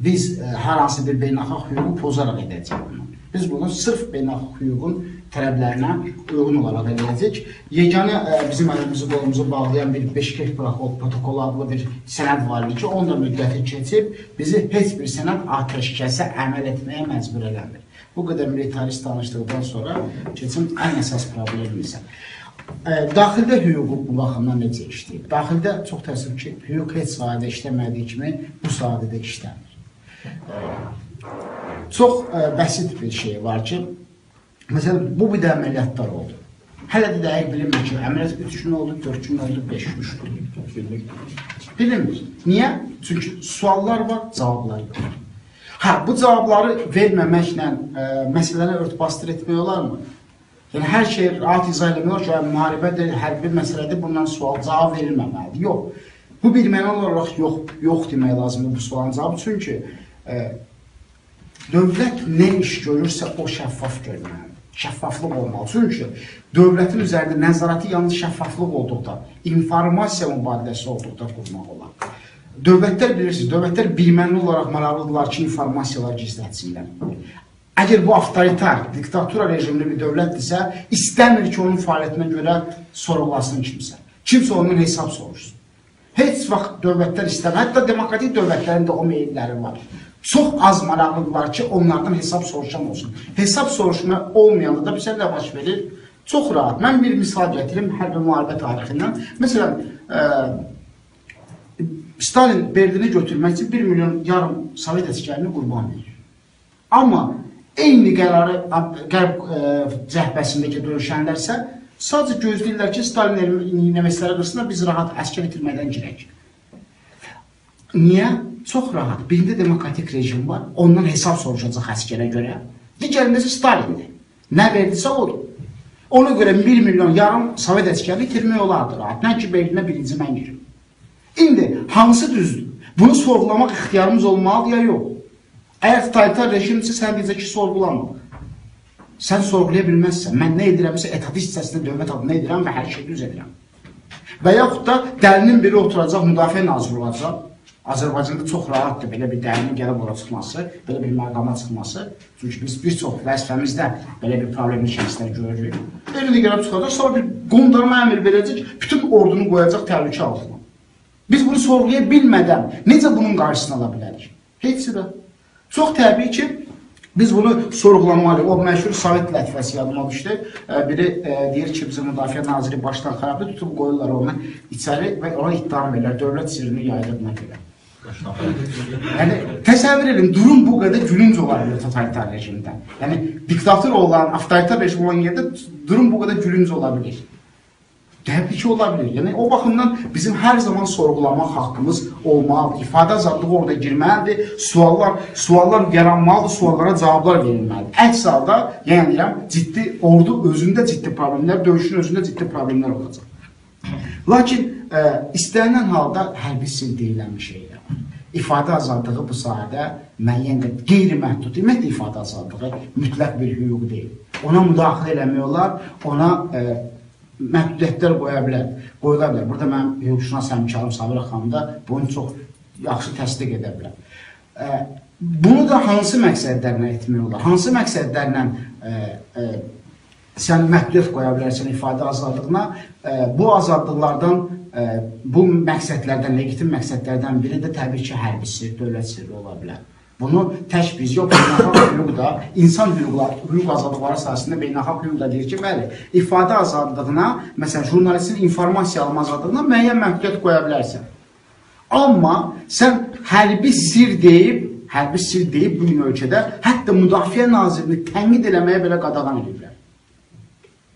biz hər hansı bir beynəlxalq hüququ pozaraq edəcək bunu. Biz bunu sırf beynəlxalq hüququn tələblərinə uyğun olaraq edəcək. Yeganə bizim əlimizi, qolumuzu bağlayan bir Beşkek protokolu adlı bir sənəd var idi ki, onun da müddəti keçib, bizi heç bir sənəd atəşkəsə əməl etməyə məcbur eləmir. Bu qədər militarist danışdıqdan sonra keçim ən əsas problem isə. Daxildə hüququ bu baxımdan necə işləyir? Daxildə çox təəssüf ki, hüquq heç sahədə işləmədiyi kimi bu sahədə işləmir. Çox bəsit bir şey var ki, məsələn, bu bir də əməliyyatlar oldu. Hələ də dəqiq bilinmir ki, əməliyyat üç gün oldu, dörd gün oldu, beş gün oldu. Bilinmir. Niyə? Çünki suallar var, cavablar yox. Hə, bu cavabları verməməklə məsələni örtbasdır etmək olarmı? Yəni, hər şey rahat izah eləmək ki, müharibədir, hərbi məsələdir, bundan sual cavab verilməməlidir. Yox, bu bir mənalı olaraq yox demək lazımdır bu sualın cavabı. Çünki dövlət nə iş görürsə, o şəffaf görməlidir. Şəffaflıq olmalı. Çünki dövlətin üzərində nəzarəti yalnız şəffaflıq olduqda, informasiya mübadiləsi olduqda qurmaq olar. Dövlətlər bilirsiniz, dövlətlər bir mənalı olaraq maraqlıdırlar ki, informasiyalar gizlətsinlər. Əgər bu avtoritar, diktatura rejimli bir dövlətdirsə, istəmir ki, onun fəaliyyətinə görə sorulasın kimsə. Kimsə onun hesab soruşsun. Heç vaxt dövlətlər istəmir. Hətta demokratik dövlətlərin də o meyilləri var. Çox az maraqlıdırlar ki, onlardan hesab soruşan olsun. Hesab soruşma olmayanda da bizə nə baş verir? Çox rahat. Mən bir misal gətirim hərbi müharibə tarixindən. Məsələn, Stalin Berlini götürmək üçün bir milyon yarım sovet əsgərini qurban verir. Amma eyni qərarı qərb cəhbəsindəki döyüşənlərsə, sadəcə gözləyirlər ki, Stalin nəməslərə qırsına biz rahat əskər itirmədən girək. Niyə? Çox rahat. Birində demokratik rejim var, ondan hesab soruşacaq əskərə görə. Digərində isə Stalindir. Nə verdisə odur. Ona görə bir milyon yarım sovet əskəri itirmək olardı rahat. Nə ki, Berlinə birinci mən girim. İndi, hansı düzdür? Bunu sorğulamaq ixtiyarımız olmalıdır ya yox? Əgər totalitar rejimdirsə, sən deyəcək ki, sorğulanma. Sən sorğulaya bilməzsən. Mən nə edirəmsə, etatist hissəsində dövlət adına edirəm və hər şey düz edirəm. Və yaxud da dəlinin biri oturacaq, müdafiə naziri olacaq. Azərbaycanda çox rahatdır belə bir dəlinin gəlib ora çıxması, belə bir məqama çıxması. Çünki biz bir çox vəzifəmizdə belə bir problemli şəxsləri görürük. Elini gəlib çıxacaq, sonra bir qondarma əmir verəcək, bütün ordunu qoyacaq təhlükə altına. Biz bunu sorguya bilmeden necə bunun qarşısını ala bilərik? Hepsi de. Çox təbii ki, biz bunu sorğulamalıyıq. O məşhur Sovet lətifəsi yadıma düşdü. Biri deyir ki, bizim Müdafiə Naziri başdan xarabda tutub qoyurlar onu içəri və ona iddiam verirlər. Dövlət sirrini yaydırmaq belə. Yəni, təsəvvür edin, durum bu qədər gülünc olar bir totalitar rejimdə. Yəni, diktator olan, avtoritar rejim olan yerdə durum bu qədər gülünc ola bilir. Təbii ki, ola bilir. Yəni, o baxımdan bizim hər zaman sorğulamaq haqqımız olmalıdır. İfadə azadlığı orada girməlidir. Suallar, suallar yaranmalıdır, suallara cavablar verilməlidir. Əks halda, yəni deyirəm, ciddi, ordu özündə ciddi problemlər, döyüşün özündə ciddi problemlər olacaq. Lakin, ə, istənilən halda hərbi sil deyilən bir şeydir. İfadə azadlığı bu sahədə müəyyən qədər qeyri-məhdud. Ümumiyyətlə, ifadə azadlığı mütləq bir hüquq deyil. Ona müdaxilə eləmiyorlar, ona ə, məhdudiyyətlər qoya bilər, qoyula bilər. Burada mənim hüquqşünas həmkarım Sabirə xanım da bunu çox yaxşı təsdiq edə bilər. Bunu da hansı məqsədlərlə etmək olar? Hansı məqsədlərlə sən məhdudiyyət qoya bilərsən ifadə azadlığına? Bu azadlıqlardan, bu məqsədlərdən, legitim məqsədlərdən biri də təbii ki, hərbi sirri, dövlət sirri ola bilər. Bunu tək biz yox, beynəlxalq hüquqda, insan hüquq azadlıqları əsasında beynəlxalq hüquqda deyir ki, bəli, ifadə azadlığına, məsələn, jurnalistin informasiya alma azadlığına müəyyən məhdudiyyət qoya bilərsən. Amma sən hərbi sir deyib, hərbi sir deyib bu gün ölkədə, hətta müdafiə nazirini tənqid eləməyə belə qadağan ediblər.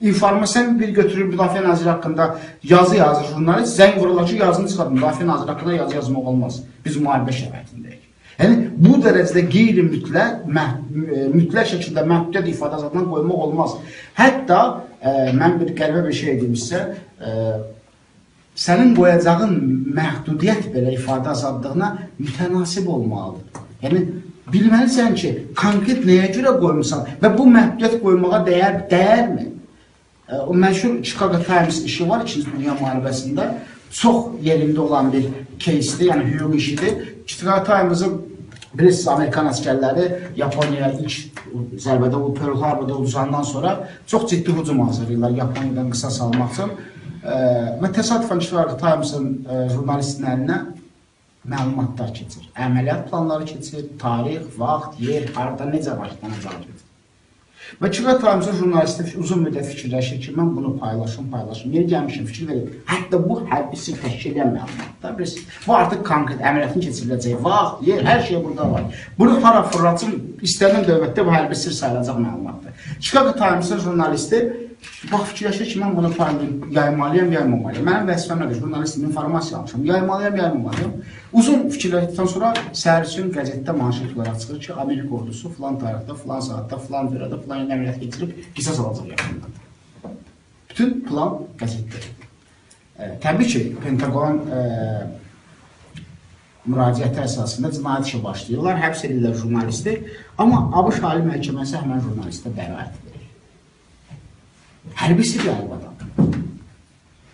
İnformasiyanı bir götürür müdafiə naziri haqqında yazı yazır jurnalist, zəng vururlar ki, yazını çıxardır, müdafiə naziri haqqında yazı yazmaq olmaz. Biz müharibə şəraitindəyik. Yəni, bu dərəcədə qeyri-mütləq, mütləq şəkildə məhdudiyyət ifadə azadlığına qoymaq olmaz. Hətta, mən bir qəribə bir şey edilmişsə, sənin qoyacağın məhdudiyyət belə ifadə azadlığına mütənasib olmalıdır. Yəni, bilməlisən ki, konkret nəyə görə qoymuşsan və bu məhdudiyyət qoymağa dəyərmi? O məşhur Chicago Times işi var, İkinci Dünya müharibəsində çox yerində olan bir keysdir, yəni hüquq işidir. Chicago Times'ın bilirsiniz, Amerikan əskərləri Yaponiyaya ilk zərbədə bu Pearl Harbor'da uzandan sonra çox ciddi hücum hazırlayırlar Yaponiyadan qisas almaq üçün. Və təsadüfən Chicago Times'ın jurnalistinin əlinə məlumatlar keçir. Əməliyyat planları keçir, tarix, vaxt, yer, harada, necə başlanacaq keçir. Və Chicago Times'ın jurnalisti uzun müddət fikirləşir ki, mən bunu paylaşım, paylaşım, yer gəlmişim, fikir verir. Hətta bu hərbisi təşkil edən məlumatlar, bilirsiniz. Bu artıq konkret, əməliyyatın keçiriləcəyi vaxt, yer, hər şey burada var. Bunu hara fırlatsın, istənilən dövlətdə bu hərbisi sayılacaq məlumatdır. Chicago Times'ın jurnalisti, bax, fikirləşir ki, mən bunu yaymalıyam, yaymamalıyam. Mənim vəzifəm nədir? Jurnalistim, informasiya almışam, yaymalıyam, yaymamalıyam. Uzun fikirlətdən sonra səhər üçün qəzetdə manşet olaraq çıxır ki, Amerika ordusu filan tarixdə, filan saatda, filan dörədə, filan yerdə əməliyyat keçirib, qisas alacaq yaxınlardır. Bütün plan qəzetdədir. Təbii ki, Pentagon müraciəti əsasında cinayət işi başlayırlar, həbs edirlər jurnalisti, amma ABŞ Ali Məhkəməsi həmən jurnalistə bəraət verir. Hərbi sirr alıb adam.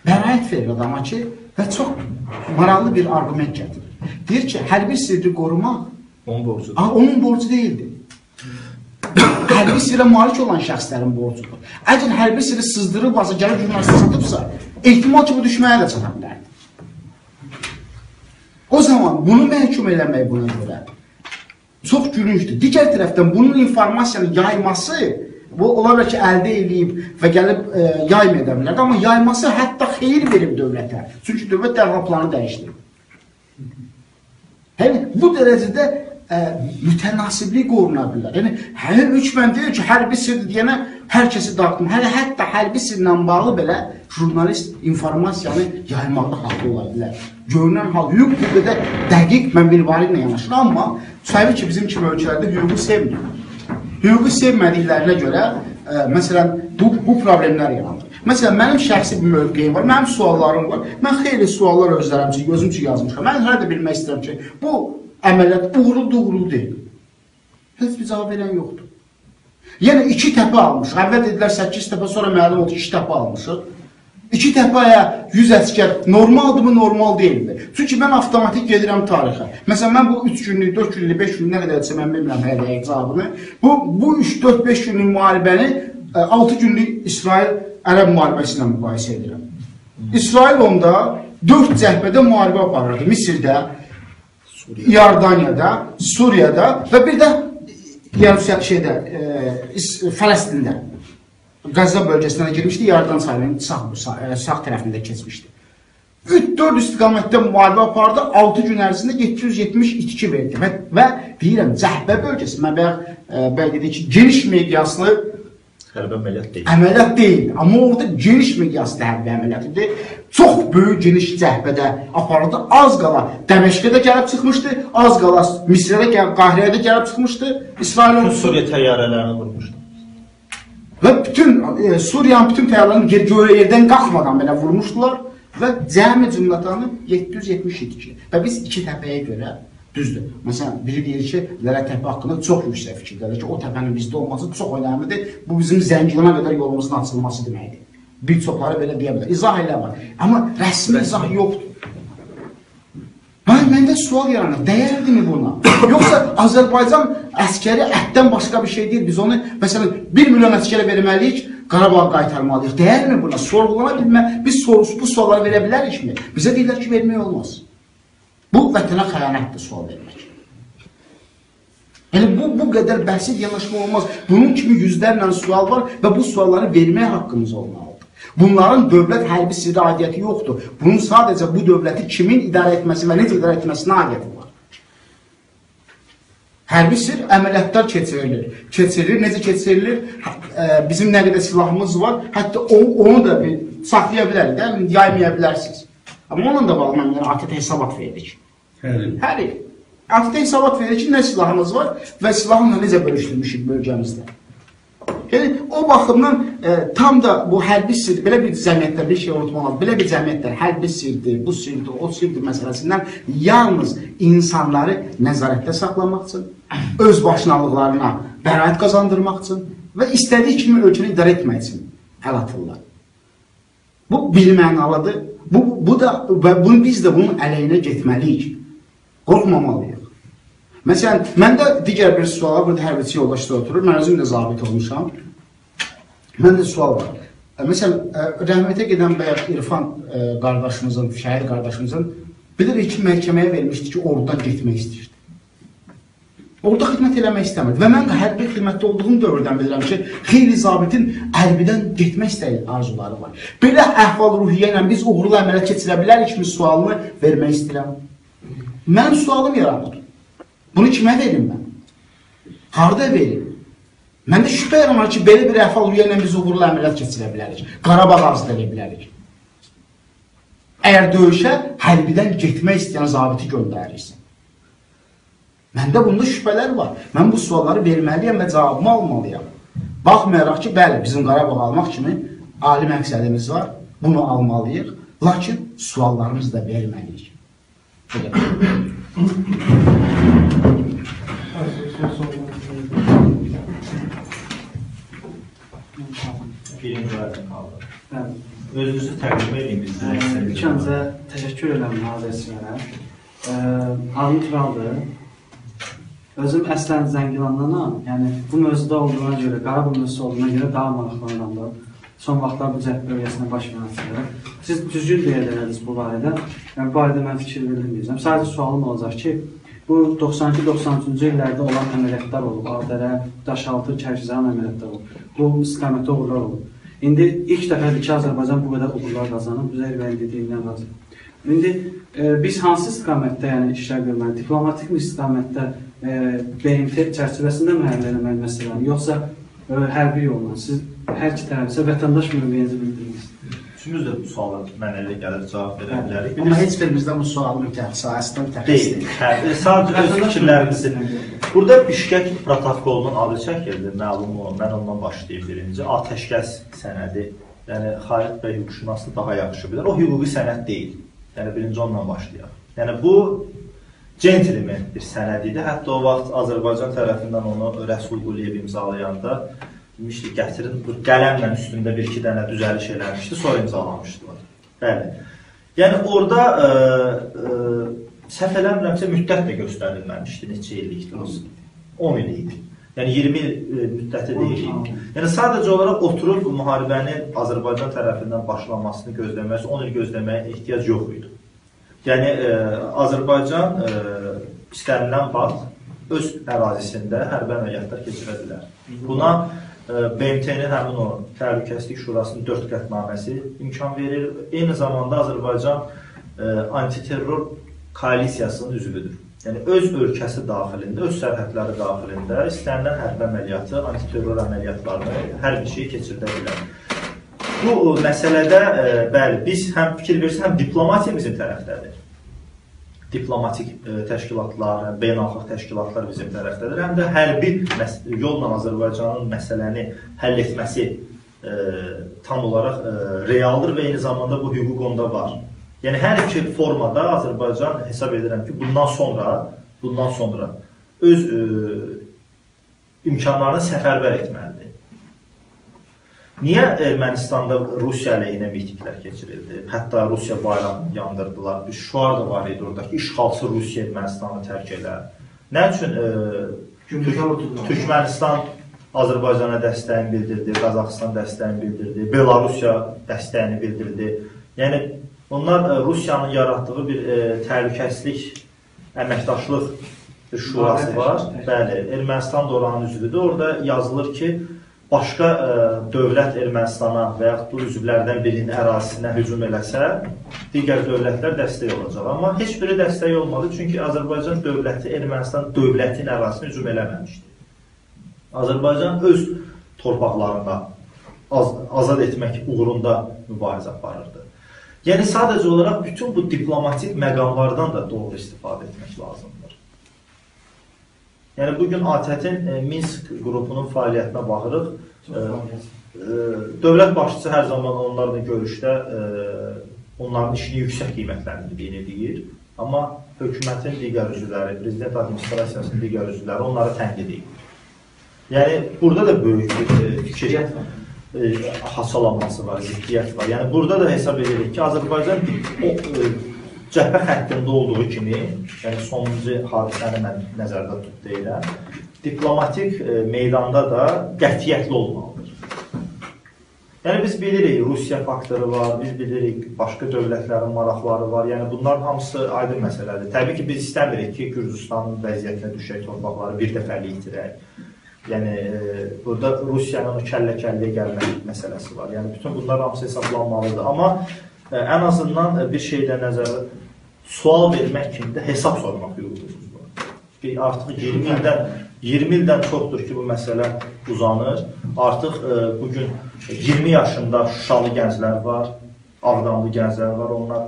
Bəraət verir adama ki, və çox maraqlı bir argument gətirir. Deyir ki, hərbi sirri qorumaq onun borcu deyildir. Hərbi sirrə malik olan şəxslərin borcudur. Əgər hərbi sirri sızdırıb, azı gəlib jurnalisti satıbsa, ehtimal ki, bu düşməyə də çata bilərdir. O zaman bunu məhkum eləmək buna görə çox gülüncdür. Digər tərəfdən bunun informasiyanın yayması bu, ola bilər ki, əldə edib və gəlib yaym edə bilərdir. Amma yayması hətta xeyir verib dövlətə. Çünki dövlət dərhal planı dəyişdir. Yəni, bu dərəcədə mütənasiblik qoruna bilər. Yəni, hər hükmən deyir ki, hərbi sirr deyənə hər kəsi dağıtmır. Hətta hərbi sirrlə bağlı belə jurnalist informasiyanı yaymaqda haqlı ola bilər. Görünən hal, hüquq bu qədər dəqiq, mən bir var ilə yanaşır. Amma, təbii ki, bizim kimi ölkələrdə hüququ sevmir. Hüququ sevmədiklərinə görə, məsələn, bu problemlər yaranır. Məsələn, mənim şəxsi bir mövqeyim var, mənim suallarım var, mən xeyli suallar özlərəm ki, gözüm ki, yazmışam, mən hələ də bilmək istəyirəm ki, bu əməliyyat uğurlu-uğurlu deyil. Heç bir cavab verən yoxdur. Yəni, iki təpə almışıq, əvvəl dedilər səkkiz təpə, sonra məlum oldu, iki təpə almışıq. İki təpəyə yüz əskər normaldır mı, normal deyildir. Çünki mən avtomatik gedirəm tarixə. Məsələn, mən bu üç günlük, dörd günlük, beş günlük nə qədər etsəm, mən bilmirəm hər dəqiq cavabını. Bu üç dörd beş günlük müharibəni altı günlük İsrail-Ərəb müharibəsi ilə müqayisə edirəm. İsrail onda dörd cəhbədə müharibə aparırdı. Misirdə, Yardaniyada, Suriyada və bir də şeydə, e, Fələstində, Qəzza bölgəsindən girmişdi, Yardan sahilinin sağ, sağ tərəfində keçmişdi. üç dörd istiqamətdə müharibə apardı, altı gün ərzində yeddi yüz yetmiş itki verdi və, və deyirəm, cəhbə bölgəsi, mən bəyə dedik ki, geniş miqyaslı əməliyyat deyil, amma orada geniş miqyaslı hərbi əməliyyatıdır, çox böyük geniş cəhbədə aparıldı, az qala Dəməşqə də gəlib çıxmışdı, az qala Misrə də, Qahirəyə də gəlib çıxmışdı, İsrailin Suriya təyyarələrini vurmuşdu. Və bütün, e, Suriyanın bütün təyyarələrini yer-göyə yerdən qalxmadan belə vurmuşdular. Və cəmi cümlətanı yeddi yüz yetmiş iki. Və biz iki təpəyə görə düzdür. Məsələn, biri deyir ki, Lərə təpə haqqında çox yüksək fikirlər ki, o təpənin bizdə olması çox önəmlidir. Bu bizim Zəngilana qədər yolumuzun açılması deməkdir. Bir çoxları belə deyə bilər. İzah elə var. Amma rəsmi izah yoxdur. Mən, məndə sual yaranır. Dəyərdi mi buna? Yoxsa Azərbaycan əskəri ətdən başqa bir şey deyil. Biz onu, məsələn, bir milyon əskərə verməliyik, Qarabağ qaytarmalıyıq. Dəyərmi buna? Sorğulana bilmə, biz sorusu, bu sualları verə bilərikmi? Bizə deyirlər ki, vermək olmaz. Bu, vətənə xəyanətdir sual vermək. Yəni, bu, bu qədər bəsit yanaşma olmaz. Bunun kimi yüzlərlə sual var və bu sualları vermək haqqımız olmalıdır. Bunların dövlət hərbi sirri aidiyyəti yoxdur. Bunun sadəcə bu dövləti kimin idarə etməsi və necə idarə etməsinə aidiyyəti var. Hərbi sirr əməliyyatlar keçirilir. Keçirilir, necə keçirilir? Bizim nə qədər silahımız var, hətta onu da saxlaya bilərik, yaymaya bilərsiniz. Amma onunla da bağlı mənimlə A T T hesabat verdik. Hər il. A T T hesabat verdik ki, nə silahımız var və silahımla necə bölüşdürmüşük bölgəmizdə. Yəni, o baxımdan tam da bu hərbi sirr, belə bir cəmiyyətlər, bir şey unutmalıdır, belə bir cəmiyyətlər hərbi sirrdir, bu sirrdir, o sirrdir məsələsindən yalnız insanları nəzarətdə saxlamaq üçün, öz başınalıqlarına bəraət qazandırmaq üçün və istədiyi kimi ölkəni idarə etmək üçün əl atırlar. Bu bilmənalıdır. Bu, bu da, bunu, biz də bunun əleyhinə getməliyik. Qorxmamalıyıq. Məsələn, məndə digər bir suala, burada hərbiçi yoldaşda oturur, mən özüm də zabit olmuşam. Məndə sual var. Məsələn, rəhmətə gedən bəyək İrfan qardaşımızın, şəhid qardaşımızın bilirik ki, məhkəməyə vermişdi ki, oradan getmək istəyirdi. Orada xidmət eləmək istəmirdi və mən hərbi xidmətdə olduğum dövrdən bilirəm ki, xeyli zabitin hərbidən getmək istəyi arzuları var. Belə əhval ruhiyyə ilə biz uğurlu əmələ keçirə bilərikmi sualını vermək istəyirəm. Mən sualım yaranır. Bunu kimə verim mən? Harada verim? Məndə şübhə yaranır ki, belə bir əhval ruhiyyə ilə biz uğurlu əmələ keçirə bilərik. Qarabağ arzuda edə bilərik. Əgər döyüşə hərbidən getmək istəyən zabiti göndərirsən. Məndə bunda şübhələr var. Mən bu sualları verməliyəm və cavabımı almalıyam. Baxmayaraq ki, bəli, bizim Qarabağ almaq kimi ali məqsədimiz var. Bunu almalıyıq. Lakin suallarımızı da verməliyik. Belə. Birinci adım aldım. Özünüzü təqdim edin. İlk öncə təşəkkür edirəm nazirçilərə. Adım Turaldır. Özüm əslən Zəngilandanam, yəni bu mövzuda olduğuna görə, Qarabağ mövzusu olduğuna görə daha maraqlanıram da. Son vaxtlar bu cəhb bölgəsində baş verən şeylər. Siz düzgün qeyd ediniz bu barədə. Yəni, bu barədə mən fikir verməyəcəm. Sadəcə sualım olacaq ki, bu doxsan iki doxsan üçüncü illərdə olan əməliyyatlar olub. Ağdərə, Daşaltı, Kərkicəran əməliyyatlar olub. Bu istiqamətdə uğurlar olub. İndi ilk dəfədir ki, Azərbaycan bu qədər uğurlar qazanıb. Üzeyir bəyin dediyindən razı. İndi e, biz hansı istiqamətdə yəni, işlər görməliyik? Diplomatik mi istiqamətdə? B M T çərçivəsində mi həll eləmək məsələni, yoxsa hərbi yolla, siz hər iki tərəfsə vətəndaş mövqeyinizi bildiriniz? Üçümüz də bu suallar mən elə gəlir, cavab verə bilərik. Amma heç birimizdən bu sualın mütəxəssisliyi mütəxəssislidir. Deyil, sadəcə öz fikirlərimizi. Burada Bişkək protokolunun adı çəkildi, məlum olun, mən ondan başlayayım birinci. Atəşkəs sənədi, yəni Xalit bəy hüquqşünası daha yaxşı bilər. O hüquqi sənəd deyil, yəni birinci ondan başlayaq. Yəni bu centilmen bir sənəd idi. Hətta o vaxt Azərbaycan tərəfindən onu Rəsul Quliyev imzalayanda demişdi, gətirin, bu qələmlə üstündə bir-iki dənə düzəliş eləmişdi, sonra imzalamışdılar. Bəli. Yəni orada ə, ə, səhv eləmirəmsə müddət də göstərilməmişdi, neçə illikdir o? on il idi. Yəni iyirmi il müddəti deyil. Yəni sadəcə olaraq oturub müharibənin Azərbaycan tərəfindən başlamasını gözləməsi, on il gözləməyə ehtiyac yox idi. Yəni e, Azərbaycan e, istənilən vaxt öz ərazisində hərbi əməliyyatlar keçirə bilər. Buna e, B M T-nin həmin o Təhlükəsizlik Şurasının dörd qətnaməsi imkan verir. Eyni zamanda Azərbaycan e, antiterror koalisiyasının üzvüdür. Yəni öz ölkəsi daxilində, öz sərhədləri daxilində istənilən hərbi əməliyyatı, antiterror əməliyyatlarını, hər bir şeyi keçirdə bilər. Bu məsələdə e, bəli, biz həm fikir verirsiniz, həm diplomatiya bizim tərəfdədir. Diplomatik e, təşkilatlar, beynəlxalq təşkilatlar bizim tərəfdədir. Həm də hərbi yolla Azərbaycanın məsələni həll etməsi e, tam olaraq e, realdır və eyni zamanda bu hüquq onda var. Yəni hər iki formada Azərbaycan hesab edirəm ki, bundan sonra, bundan sonra öz e, imkanlarını səfərbər etməlidir. Niyə Ermənistanda Rusiya əleyhinə mitinglər keçirildi? Hətta Rusiya bayrağını yandırdılar. Bir şüar da var idi oradakı, işğalçı Rusiya Ermənistanı tərk edər. Nə üçün e, Türkmənistan Azərbaycana dəstəyini bildirdi, Qazaxıstan dəstəyini bildirdi, Belarusiya dəstəyini bildirdi? Yəni onlar Rusiyanın yaratdığı bir e, təhlükəsizlik, əməkdaşlıq bir şurası var. Bəli, Ermənistan da oranın üzvüdür. Orada yazılır ki, başqa e, dövlət Ermənistana və yaxud bu üzvlərdən birinin ərazisinə hücum eləsə, digər dövlətlər dəstək olacaq. Amma heç biri dəstək olmadı, çünki Azərbaycan dövləti Ermənistan dövlətinin ərazisinə hücum eləməmişdi. Azərbaycan öz torpaqlarında az, azad etmək uğrunda mübarizə aparırdı. Yəni sadəcə olaraq bütün bu diplomatik məqamlardan da doğru istifadə etmək lazımdır. Yəni bugün A T T-in e, Minsk qrupunun fəaliyyətinə baxırıq. E, e, dövlət başçısı hər zaman onlarla görüşdə e, onların işini yüksək qiymətləndirdiyini deyir. Amma hökumətin digər üzvləri, prezident administrasiyasının digər üzvləri onları tənqid edir. Yəni burada da böyük bir fikriyyət var. E, hasalanması var, ziddiyyət var. Yəni burada da hesab edirik ki, Azərbaycan o e, cəbhə xəttində olduğu kimi, yəni sonuncu hadisəni mən nəzərdə tut deyiləm, diplomatik e, meydanda da qətiyyətli olmalıdır. Yəni biz bilirik, Rusiya faktoru var, biz bilirik, başqa dövlətlərin maraqları var. Yəni bunların hamısı aydın məsələdir. Təbii ki, biz istəmirik ki, Gürcüstanın vəziyyətinə düşək torpaqları bir dəfəlik itirək. Yəni burada Rusiyanın kəllə-kəlləyə gəlmək məsələsi var. Yəni bütün bunlar hamısı hesablanmalıdır. Amma ə, ən azından bir şeydə nəzərə sual vermək kimi də hesab sormaq hüququmuz var. Ki artıq iyirmi ildən iyirmi ildən çoxdur ki bu məsələ uzanır. Artıq ə, bugün iyirmi yaşında Şuşalı gənclər var, Ağdamlı gənclər var. Onlar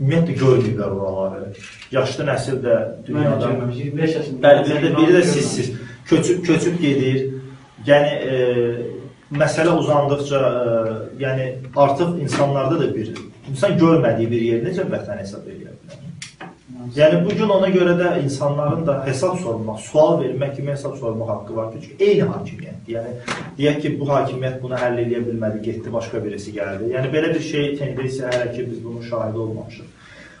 ümumiyyətlə görmürlər oraları. Yaşlı nəsil də dünyada iyirmi beş yaşında. Bəli, biri də sizsiz. Köçüb, köçüb gedir. Yəni e, məsələ uzandıqca e, yəni artıq insanlarda da bir insan görmədiyi bir yer necə vətən hesab edə bilər? Yəni bugün ona görə də insanların da hesab sormaq, sual vermək kimi hesab sormaq haqqı var ki, çünki eyni hakimiyyətdir. Yəni deyək ki, bu hakimiyyət bunu həll edə bilmədi, getdi başqa birisi gəldi. Yəni belə bir şey tendensiya hələ ki biz bunun şahidi olmamışıq.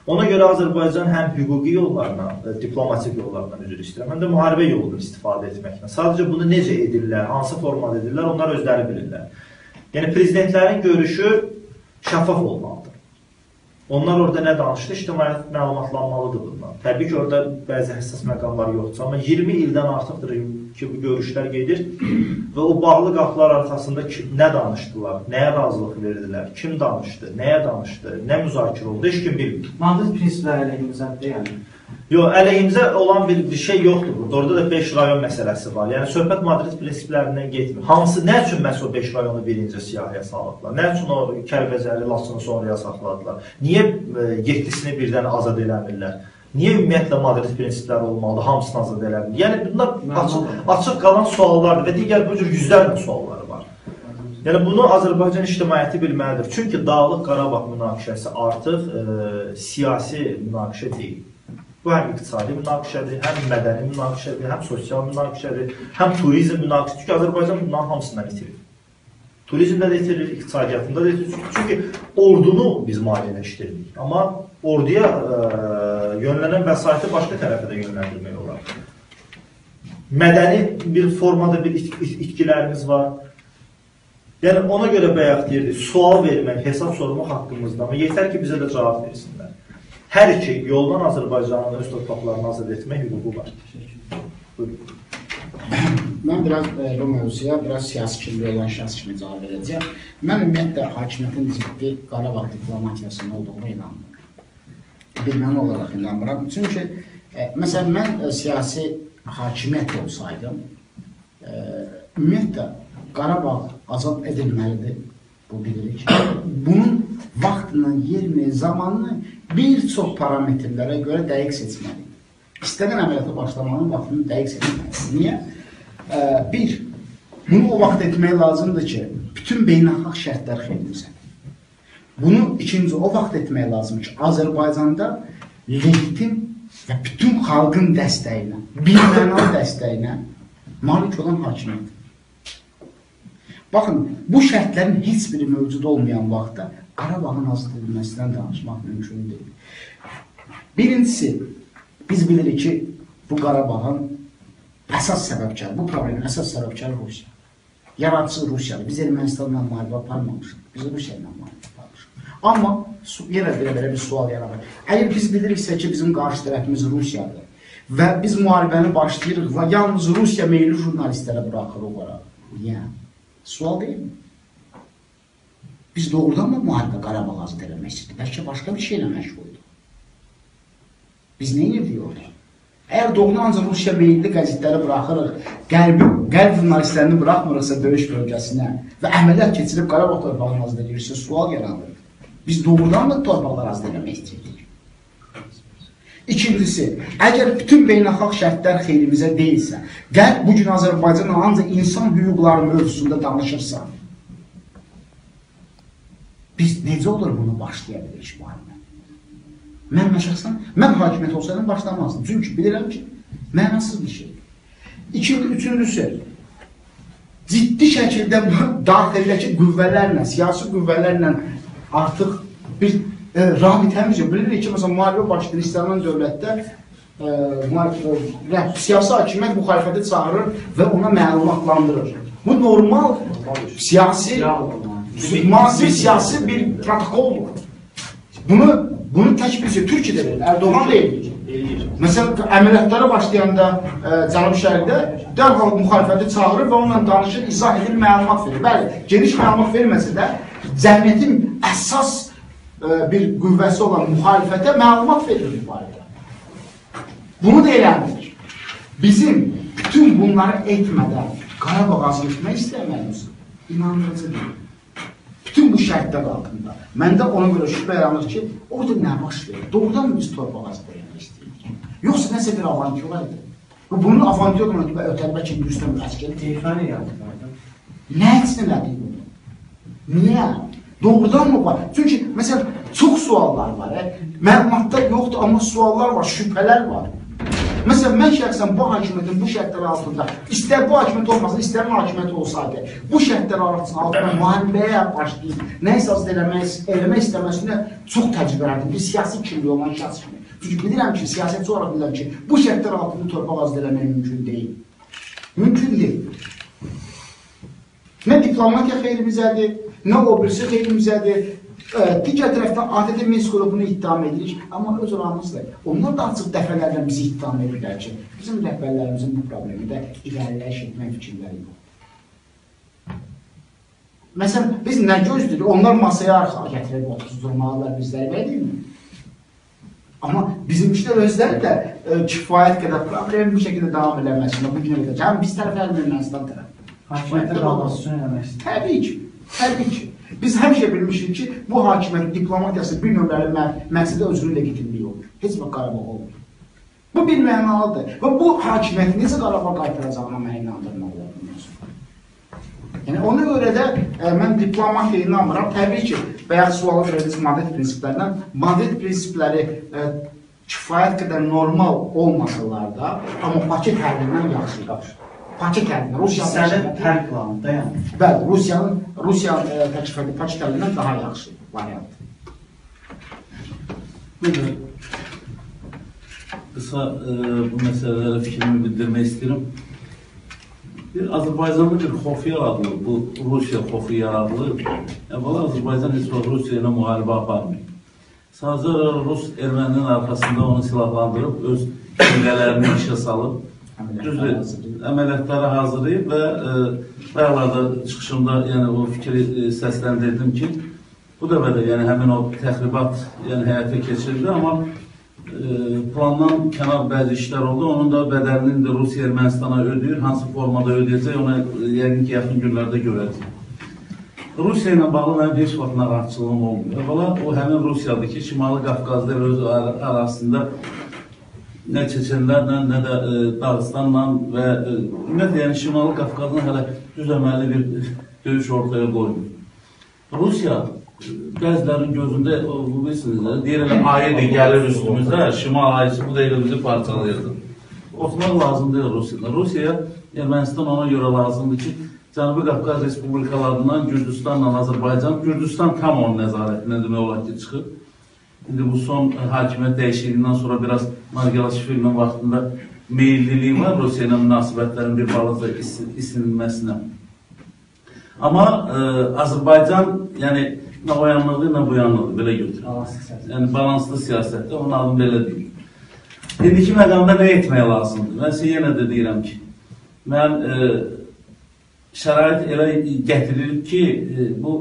Ona görə Azərbaycan həm hüquqi yollarla, diplomatik yollarla üzr istəyirəm, həm də müharibə yolundan istifadə etməklə. Sadəcə bunu necə edirlər, hansı formada edirlər, onlar özləri bilirlər. Yəni prezidentlərin görüşü şəffaf olmalıdır. Onlar orada nə danışdı, ictimaiyyət məlumatlanmalıdır bundan. Təbii ki, orada bəzi həssas məqamlar yoxdur, amma iyirmi ildən artıqdır ki, bu görüşlər gedir və o bağlı qapılar arxasında nə danışdılar, nəyə razılıq verdilər, kim danışdı, nəyə danışdı, nə müzakirə oldu, heç kim bilmir. Mandat prinsipləri əleyhimizədir yəni? Yox, əleyhimizə olan bir, bir şey yoxdur burada. Orada da beş rayon məsələsi var. Yəni söhbət Madrid prinsiplərindən getmir. Hansı, nə üçün məhz o beş rayonu birinci siyahıya saldılar? Nə üçün o Kəlbəcərli Laçını sonraya saxladılar? Niyə yeddisini birdən azad eləmirlər? Niyə ümumiyyətlə Madrid prinsipləri olmalıdır, hamısını azad eləmir? Yəni bunlar açıq, açıq qalan suallardır və digər bu cür yüzlərlə sualları var. Yəni bunu Azərbaycan ictimaiyyəti bilməlidir. Çünki Dağlıq Qarabağ münaqişəsi artıq e, siyasi münaqişə deyil. Bu həm iqtisadi münaqişədir, həm mədəni münaqişədir, həm sosial münaqişədir, həm turizm münaqişədir. Çünki Azərbaycan bunların hamısından itirir. Turizmdə də itirir, iqtisadiyyatında da itirir. Çünki ordunu biz maliyyələşdirdik. Amma orduya e, yönlənən vəsaiti başqa tərəfə də yönləndirmək olar. mədəni bir formada bir itkilərimiz var. Yəni, ona görə bayaq deyirdik, sual vermək, hesab sormaq haqqımızda, amma yetər ki, bizə də cavab versinlər. Hər iki yoldan Azərbaycanın öz torpaqlarını azad etmək hüququ var. Buyurun. Mən biraz bu mövzuya, biraz siyasi kimliyi olan şəxs kimi cavab verəcəyəm. Mən ümumiyyətlə, hakimiyyətin ciddi Qarabağ diplomatiyasının olduğunu inanmıram. Bilməni olaraq inanmıram. Çünki, məsələn, mən siyasi hakimiyyət olsaydım, ümumiyyətlə, Qarabağ azad edilməlidir, bu bilirik. Bunun vaxtını, yerini, zamanını bir çox parametrlərə görə dəqiq seçməliyik. İstəqən əməliyyata başlamanın vaxtını dəqiq seçməliyik. Niyə? Bir, bunu o vaxt etmək lazımdır ki, bütün beynəlxalq şərtlər xeyrimizə. Bunu ikinci, o vaxt etmək lazımdır ki, Azərbaycanda legitim və bütün xalqın dəstəyinə, bir mənalı dəstəyinə malik olan hakimiyyət. Baxın, bu şərtlərin heç biri mövcud olmayan vaxtda Qarabağın azad edilməsindən danışmaq mümkün deyil. Birincisi, biz bilirik ki, bu Qarabağın əsas səbəbkarı, bu problemin əsas səbəbkarı Rusiya. Yaradıcı Rusiyadır. Biz Ermənistanla müharibə aparmamışıq, biz Rusiya ilə müharibə aparmışıq. Amma yenə belə-belə bir sual yaranır. Əgər biz biliriksə ki, bizim qarşı tərəfimiz Rusiyadır və biz müharibəni başlayırıq və yalnız Rusiya meyilli jurnalistlərə bıraxırıq olaraq. Niyə? Sual değil mi? Biz doğrudan mı muharibə Qarabağ azad edilmək istəyirdik? Bəlkə başqa bir şeylə məşğuldu. Biz neyə deyiyordu? Əgər doğrudan ancaq Rusiya meyilli qəzetləri bıraxırıq, qərb jurnalistlərini bıraxmırıqsa döyüş bölgəsinə və əməliyyat keçirib Qarabağ torpağını azad edirsə sual yaranır. Biz doğrudan mı torpaqlar azad edilmək istəyirdik? İkincisi, əgər bütün beynəlxalq şərtlər xeyrimizə deyilsə, qərb bugün Azərbaycanla ancaq insan hüquqları mövzusunda danışırsa, biz necə olur bunu başlaya bilirik müharibə? Mən məşəxsən, mən hakimiyyət olsaydım başlamazdım. Çünki bilirəm ki, mənasız bir şeydir. İkinci, üçüncüsü, ciddi şəkildə daxildəki qüvvələrlə, siyasi qüvvələrlə artıq bir rabitəmiz yox. Bilirik ki, məsələn, müharibə başlayır İslamdan dövlətdə siyasi hakimiyyət müxalifəti çağırır və ona məlumatlandırır. Bu normal siyasi, müasir siyasi bir protokoldur. Bunu təkbir edir. Türkiyədə verir, Erdoğan da eləyir. Məsələn, əməliyyatlara başlayanda Cənab-ı Şərqdə dərhal müxalifəti çağırır və onunla danışır, izah edir, məlumat verir. Bəli, geniş məlumat verməsə də cəmiyyətin əsas bir qüvvəsi olan müxalifətə məlumat verilir mübarədə. Bunu da eləmir. Bizim bütün bunları etmədən Qarabağ azad etmək istəməyimiz inandırıcı deyil. Bütün bu şərtlər altında. Məndə ona görə şübhə yaranır ki, orada nə baş verir? Doğrudan biz torpaq azad etmək istəyirik? Yoxsa nəsə bir avantiyolar idi? Bunun avantiyolar olmalı ki, ötərbə kimi üstəmir əskəli teyfəni yaratırlardır. Nə əksin elədik bunu? Niyə? Doğrudan mı var? Çünki, məsələn, çox suallar var. Məlumatda yoxdur, amma suallar var, şübhələr var. Məsələn, mən şəxsən bu hakimiyyətin bu şərtlər altında, istər bu hakimiyyət olmasın, istər hakimiyyət olsaydı, bu şərtlər altında müharibəyə başlayıb, nəyisə azad eləmək istəməsinə çox təcrübələndim. Bir siyasi kimliyi olan şəxs kimi. Çünki bilirəm ki, siyasətçi olaraq bilirəm ki, bu şərtlər altında torpaq azad eləmək mümkün deyil. Mümkün deyil. Nə diplomatiya xeyrimizədir, nə o birisi xeyrimizədir. Digər tərəfdən A T T Minsk qrupunu iddiam edirik, amma öz oranımızla onlar da açıq dəfələrlə bizi iddiam edirlər ki, bizim rəhbərlərimizin bu problemi də irəliləyiş etmək fikirləri yox. Məsələn, biz nə gözləyirik? Onlar masaya arxağa gətirib otuzdurmalılar bizləri, belə deyilmi? Amma bizim işlər özləri də kifayət qədər problemin bu şəkildə davam eləməsinə, bu günə edəcək. Həm biz tərəflərlə Ermənistan tərəf. Hakimiyyətlər alması üçün eləmək istəyir. Təbii ki, təbii ki. Biz həmişə bilmişik ki, bu hakimiyyətin diplomatiyası bir növbəli məqsədə özünün legitimliyi olur. Heç vaxt Qarabağ olmur. Bu bir mənalıdır və bu hakimiyyəti necə Qarabağ qaytaracağına mən inandırmaq olardım. Yəni, ona görə də mən diplomatiyaya inanmıram. Təbii ki, bayaq sualı verəcəyiz Madrid prinsiplərindən. Madrid prinsipləri kifayət qədər normal olmasalar da, amma Bakı tərbindən yaxşı qarşı. Pakı təlimdir, Rusiyanın təkifədi Pakı təlimindən daha yaxşı variantdır. Qısa bu məsələlərə fikrimi bildirmək istəyirəm. bir Azerbaycanlı bir xof yaradılır, bu Rusiya xofu yaradılır. Evvela Azerbaycan hiç Rusiya ile müharibə aparmıyor. Sadece Rus erməninin arkasında onu silahlandırıp, öz kimgələrini işe salıb, əməliyyatlara hazırlayıb ve bayaqlarda çıkışımda yani o fikri səsləndirdim ki, bu da böyle yani hemen o təxribat yani həyata keçirildi, ama plandan kenar bəzi işler oldu. Onun da bedelini de Rusya Ermenistan'a ödüyor. Hansı formada ödeyecek ona yəqin ki yakın günlerde görəcək. Rusya ile bağlı mənim heç vaxt narahatçılığım olmuyor. Valla o həmin Rusiyadaki Şimali Qafqazda öz arasında nə Çeçenlərlə, nə də Dağıstanla və ümumiyyətlə yani Şimali Qafqazdan hələ düz əməlli bir döyüş ortaya qoymuyor. Rusiya bəzilərin gözündə, bu bilirsiniz, deyirəm, ayıdır, gəlir üstümüzdə, şimal ayısı, bu da elə bizi parçalayırdı. Oxumaq lazımdır Rusiyada. Rusiyaya, Ermənistan ona görə lazımdır ki, Cənubi Qafqaz Respublikalarından Gürcüstanla Azərbaycan, Gürcüstan tam onun nəzarətindən demək olar ki, çıxıb. İndi bu son hakimiyyət dəyişikliyindən sonra biraz marqalaşıqlığının vaxtında meyilliliyi var Rusiyayla münasibətlərin bir balaca isinilməsinə. Amma Azərbaycan, yəni, nə o yanlıdır, nə bu yanlıdır, belə götürür. Yəni, balanslı siyasətdə onun adım belə deyil. İndiki məqamda nə etmək lazımdır? Mən size yenə də deyirəm ki, mən e, şərait elə gətirir ki, e, bu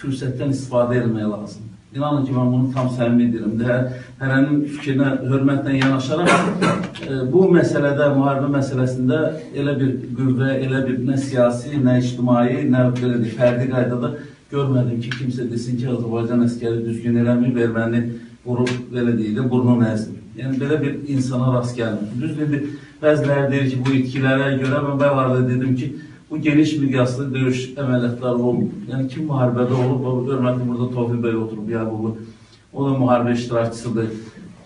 fürsətdən istifadə etmək lazımdır. İnanın ki, mən bunu tam səmimi deyirəm. Hə, hərənin fikrinə hörmətlə yanaşaraq, e, bu məsələdə, müharibə məsələsində elə bir qüvvə, elə bir nə siyasi, nə ictimai, nə belə bir fərdi qaydada görmədim ki, kimsə desin ki, Azərbaycan əskəri düzgün eləmir, verməni vurub, belə deyil, burnun əzmir. Yəni, belə bir insana rast gəlmir. Düzdür, bəziləri deyir ki, bu itkilərə görə mən bayaqlarda dedim ki, bu geniş miqyaslı döyüş əməliyyatları olmur. Yəni, kim müharibədə olub, örmətli burada Tofiq bəy oturub, Yaqublu, o da müharibə iştirakçısıdır.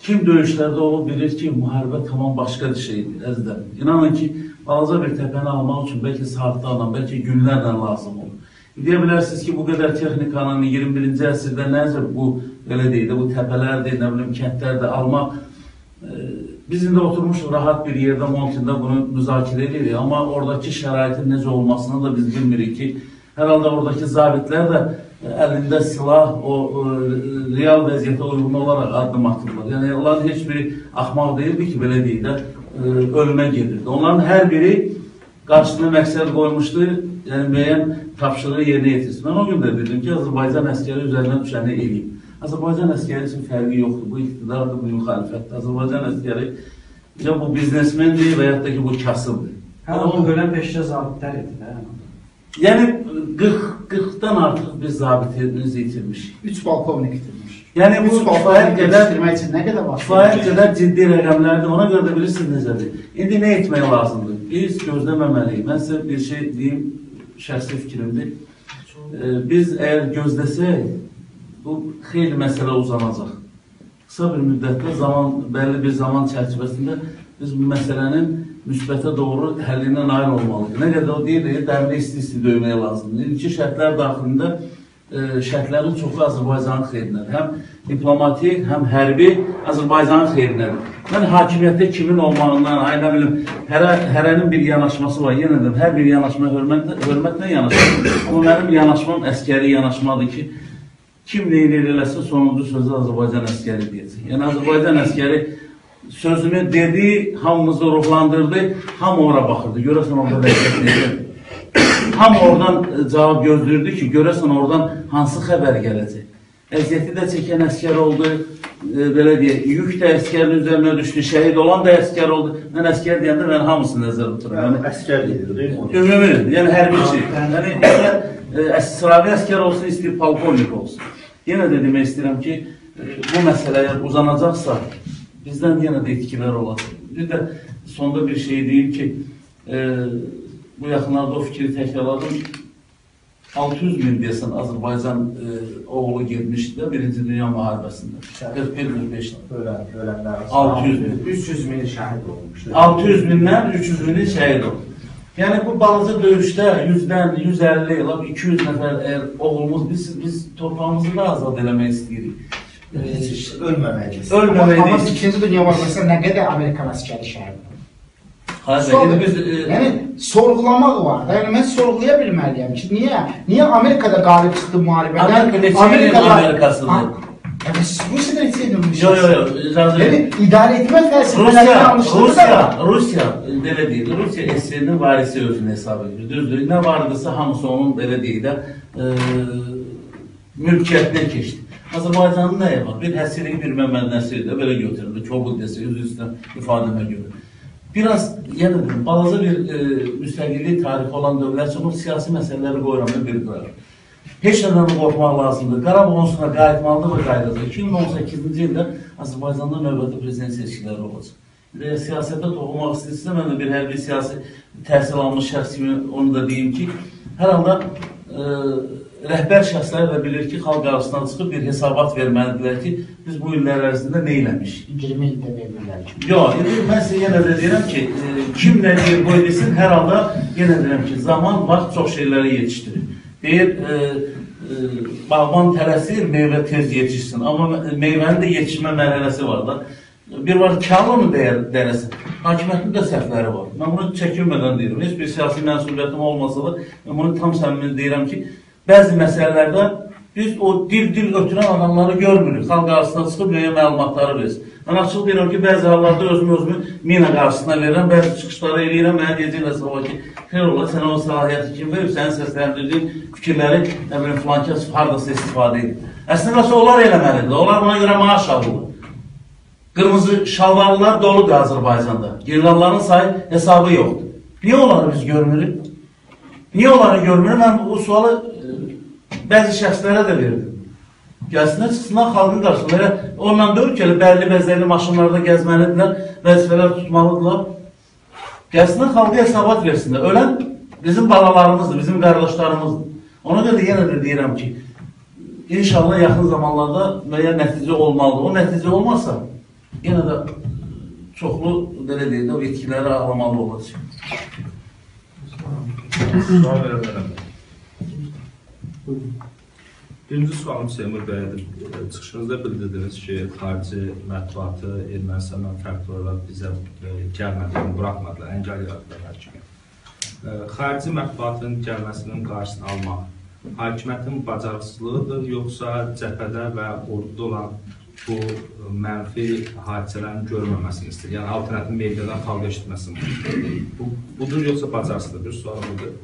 Kim döyüşlərdə olub, bilir ki, müharibə tamam başqa bir şeydir, əzizlərim. İnanın ki, balaca bir təpəni almaq üçün bəlkə saatlarla, bəlkə günlərlə lazım olur. Deyə bilərsiniz ki, bu qədər texnikanın iyirmi birinci əsrdə nəcə bu, belə deyil, bu təpələrdir, nə bilim, kəndlərdir, almaq. Biz indi oturmuşuq rahat bir yerdə, Montin'da bunu müzakirə edirik, amma oradakı şəraitin necə olmasını da biz bilmirik ki, hər halda oradakı zabitlər də əlində silah, o, o real vəziyyətə uyğun olaraq addım atırlar. Yəni, onların heç biri axmaq deyildi ki, belə deyil də, ölmə gedirdi. Onların hər biri qarşısına məqsəd qoymuşdu, yəni müəyyən tapşırığı yerinə yetirsin. Mən o gün də dedim ki, Azərbaycan əskəri üzərinə düşəni eləyib. Azərbaycan əskəri üçün fərqi yoxdur, bu iqtidardır, bu müxalifətdir. Azərbaycan əskəri ya bu biznesmendir və yaxud da ki, bu kasıbdır. Hələ onu görən peşkə zabitlər idi. Yəni, qırxdan artıq biz zabitimizi itirmişik. Üç balkovnik itirmiş. Yəni, bu kifayət qədər ciddi rəqəmlərdir, ona görə də bilirsiniz necədir. İndi nə etmək lazımdır? Biz gözləməməliyik. Mən sizə bir şey deyim, şəxsi fikrimdir. Biz əgər gözləsək, bu xeyli məsələ uzanacaq. Qısa bir müddətdə, zaman, bəlli bir zaman çərçivəsində biz bu məsələnin müsbətə doğru həllinə nail olmalıyıq. Nə qədər o deyilir, dəmli isti-isti döyməyə lazımdır. İndiki şərtlər daxilində şərtlərin çoxu Azərbaycanın xeyrinədir. Həm diplomatik, həm hərbi Azərbaycanın xeyrinədir. Mən hakimiyyətdə kimin olmağından, aynə bilim, hərə, hərənin bir yanaşması var. Yenə də hər bir yanaşma hörmətlə, hörmətlə yanaşmadır. Amma mənim yanaşmam əskəri yanaşmadır ki, kim neyin eləsə sonuncu sözü Azərbaycan əskəri deyəcək. Yəni Azərbaycan əskəri sözünü dedi, hamımızı ruhlandırdı, hamı ora baxırdı. Görəsən orada vəziyyət tam oradan cavab gözlürdü ki, görəsən oradan hansı xəbər gələcək. Əziyyəti də çəkən əskər oldu, e, belə deyək, yük də əskərin üzərinə düşdü, şəhid olan da əskər oldu. Mən əskər deyəndə mən hamısını nəzərdə tuturam. Əskər deyilir. Ümumi, yəni hər bir şey. Yəni, əskər, sıravi əskər olsun, istəyir polkovnik olsun. Yenə də demək istəyirəm ki, bu məsələyə uzanacaqsa, bizdən yenə də etkilər olacaq. Bir də sonda bir şey deyim ki, e, bu yaxınlarda o fikri təkrarladım. altı yüz min deyəsən Azərbaycan e, oğlu girmişdi də birinci Dünya Müharibəsində. altı yüz min. üç yüz min şəhid olmuşdu. altı yüz mindən üç yüz mini şəhid oldu. Yəni bu balaca döyüşdə yüzdən yüz əlli, iki yüz nəfər e, oğlumuz, biz, biz torpağımızı da azad eləmək istəyirik. Heç ölməmək istəyirik. Ölməmək istəyirik. Amma ikinci Dünya Müharibəsində nə qədər Amerikan əskəri şəhid oldu? Yani sorgulamak var. Yani ben sorgulayabilmeliyim. Şimdi niye? Niye Amerika'da galip çıktı muharebe? Amerika'da. Yani Rusya'da hissedilmiş. Yok yok yok. Yani idare etme felsefelerinden almıştınız. Rusya, Rusya belediyeyi, Rusya eserinin varisi özünü hesap ediyor. Düzdür. Ne varlısı Hamson'un belediyeyi de e, mülkiyetine keçti. Azerbaycan'ın ne yapar? Bir həsiri bir məmənəsi de böyle götürüldü. Çobul desi, yüz üstüne ifademe göre. Biraz, yani bazı bir e, müstəqillik tarihi olan dövlət onun siyasi meseleleri qoyramaya bir qoyar. Heç nədən qorxmaq lazımdır. Qarabağ onsuna qayıtmalıdır və qayıdacaq. iki min on səkkizinci ildə Azərbaycanda növbəti prezident seçkiləri olacaq. E, siyasətdə toxunmaq istəyirsə, mən də bir hərbi siyasi təhsil almış şəxs kimi onu da deyim ki, hər halda e, rəhbər şəxslər də bilir ki, xalq arasından çıxıb bir hesabat verməlidirlər ki, biz bu illər ərzində nə eləmişik? iyirmi ildə vermirlər ki. Yox, mən sizə yenə də deyirəm ki, e, kim nə deyir qoy desin, hər halda yenə deyirəm ki, zaman, vaxt çox şeyləri yetişdirir. Deyir, e, bağban tələsir, meyvə tez yetişsin. Amma meyvənin də yetişmə mərhələsi var da. Bir var, karlı mı dərəsi? Hakimiyyətin də səhvləri var. Mən bunu çəkinmədən deyirəm. Heç bir siyasi məsuliyyətim olmasa da, mən bunu tam səmimi deyirəm ki, bəzi məsələlərdə biz o dil-dil ötürən adamları görmürük. Xalq arasında çıxıb nöyə məlumatları versin. Mən açıq deyirəm ki, bəzi hallarda özümü-özümü mina qarşısına verirəm, bəzi çıxışları eləyirəm, mənə deyəcəklər sabah ki, xeyrola, sənə o səlahiyyəti kim verir, sənin səsləndirdiyin fikirləri, nə bilim, filankəs haradasa istifadə edir. Əslində, onlar eləməlidir, onlar buna görə maaş alırlar. Qırmızı şalvarlılar doludur Azərbaycanda, girlanların sayı hesabı yoxdur. Niyə onları biz görmürük? Niyə onları görmürük? Mən bu sualı bəzi şəxslərə də verirdim. Gəlsinlər, çıxsınlar, xalqın qarşısında. Ondan dörd ki, bəlli bəzərli maşınlarda gəzməlidirlər, vəzifələr tutmalıdırlar. Gəlsinlər, xalqı hesabat versinlər. Ölən bizim balalarımızdır, bizim qardaşlarımızdır. Ona görə yenə də deyirəm ki, inşallah yaxın zamanlarda müəyyən nəticə olmalıdır. O nəticə olmazsa, yenə də çoxlu belə deyil də, o yetkiləri alamalı olacaq. Sual verə bilərəm. Buyurun. Birinci sualım Seymur Bey'dir. Çıxışınızda bildirdiniz ki, xarici mətbuatı Ermənistandan fərqli olaraq bizə gəlmədiyini bırakmadılar, əngəl yaradılar kimi. Xarici mətbuatın gəlməsinin qarşısını almaq, hakimiyyətin bacarıqsızlığıdır, yoxsa cəbhədə və orduda olan bu mənfi hadisələrin görməməsini istəyir? Yəni, alternativ mediadan xalq eşitməsini. Bu, budur, yoxsa bacarıqsızdır? Bir sual budur.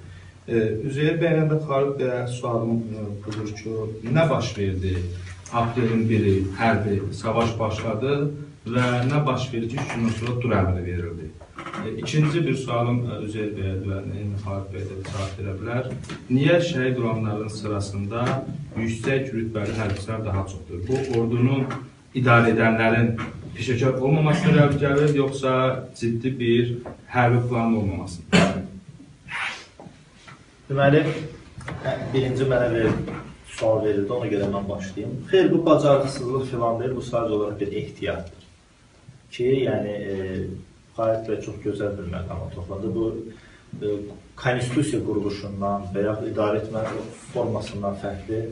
Üzeyir Bey'lə də Xarib Bey'ə sualım budur ki, nə baş verdi? Aprelin biri, hərbi savaş başladı və nə baş verdi ki, üç gündən sonra dur əmri verildi. İkinci bir sualım Üzeyir Bey'ə və Xarib Bey'ə də cavab verə bilər. Niyə şəhid olanların sırasında yüksək rütbəli hərbçilər daha çoxdur? Bu, ordunun idarə edənlərin peşəkar olmamasına rəv gəlir, yoxsa ciddi bir hərbi planı olmamasıdır? Deməli, birinci mənə bir sual verildi, ona görə mən başlayayım. Xeyr, bu bacarıqsızlıq filan deyil, bu sadəcə olaraq bir ehtiyatdır ki, yəni, Qarət bəy çox gözəl bir məqama topladı. Bu, konstitusiya quruluşundan və yaxud idarə etmə formasından fərqli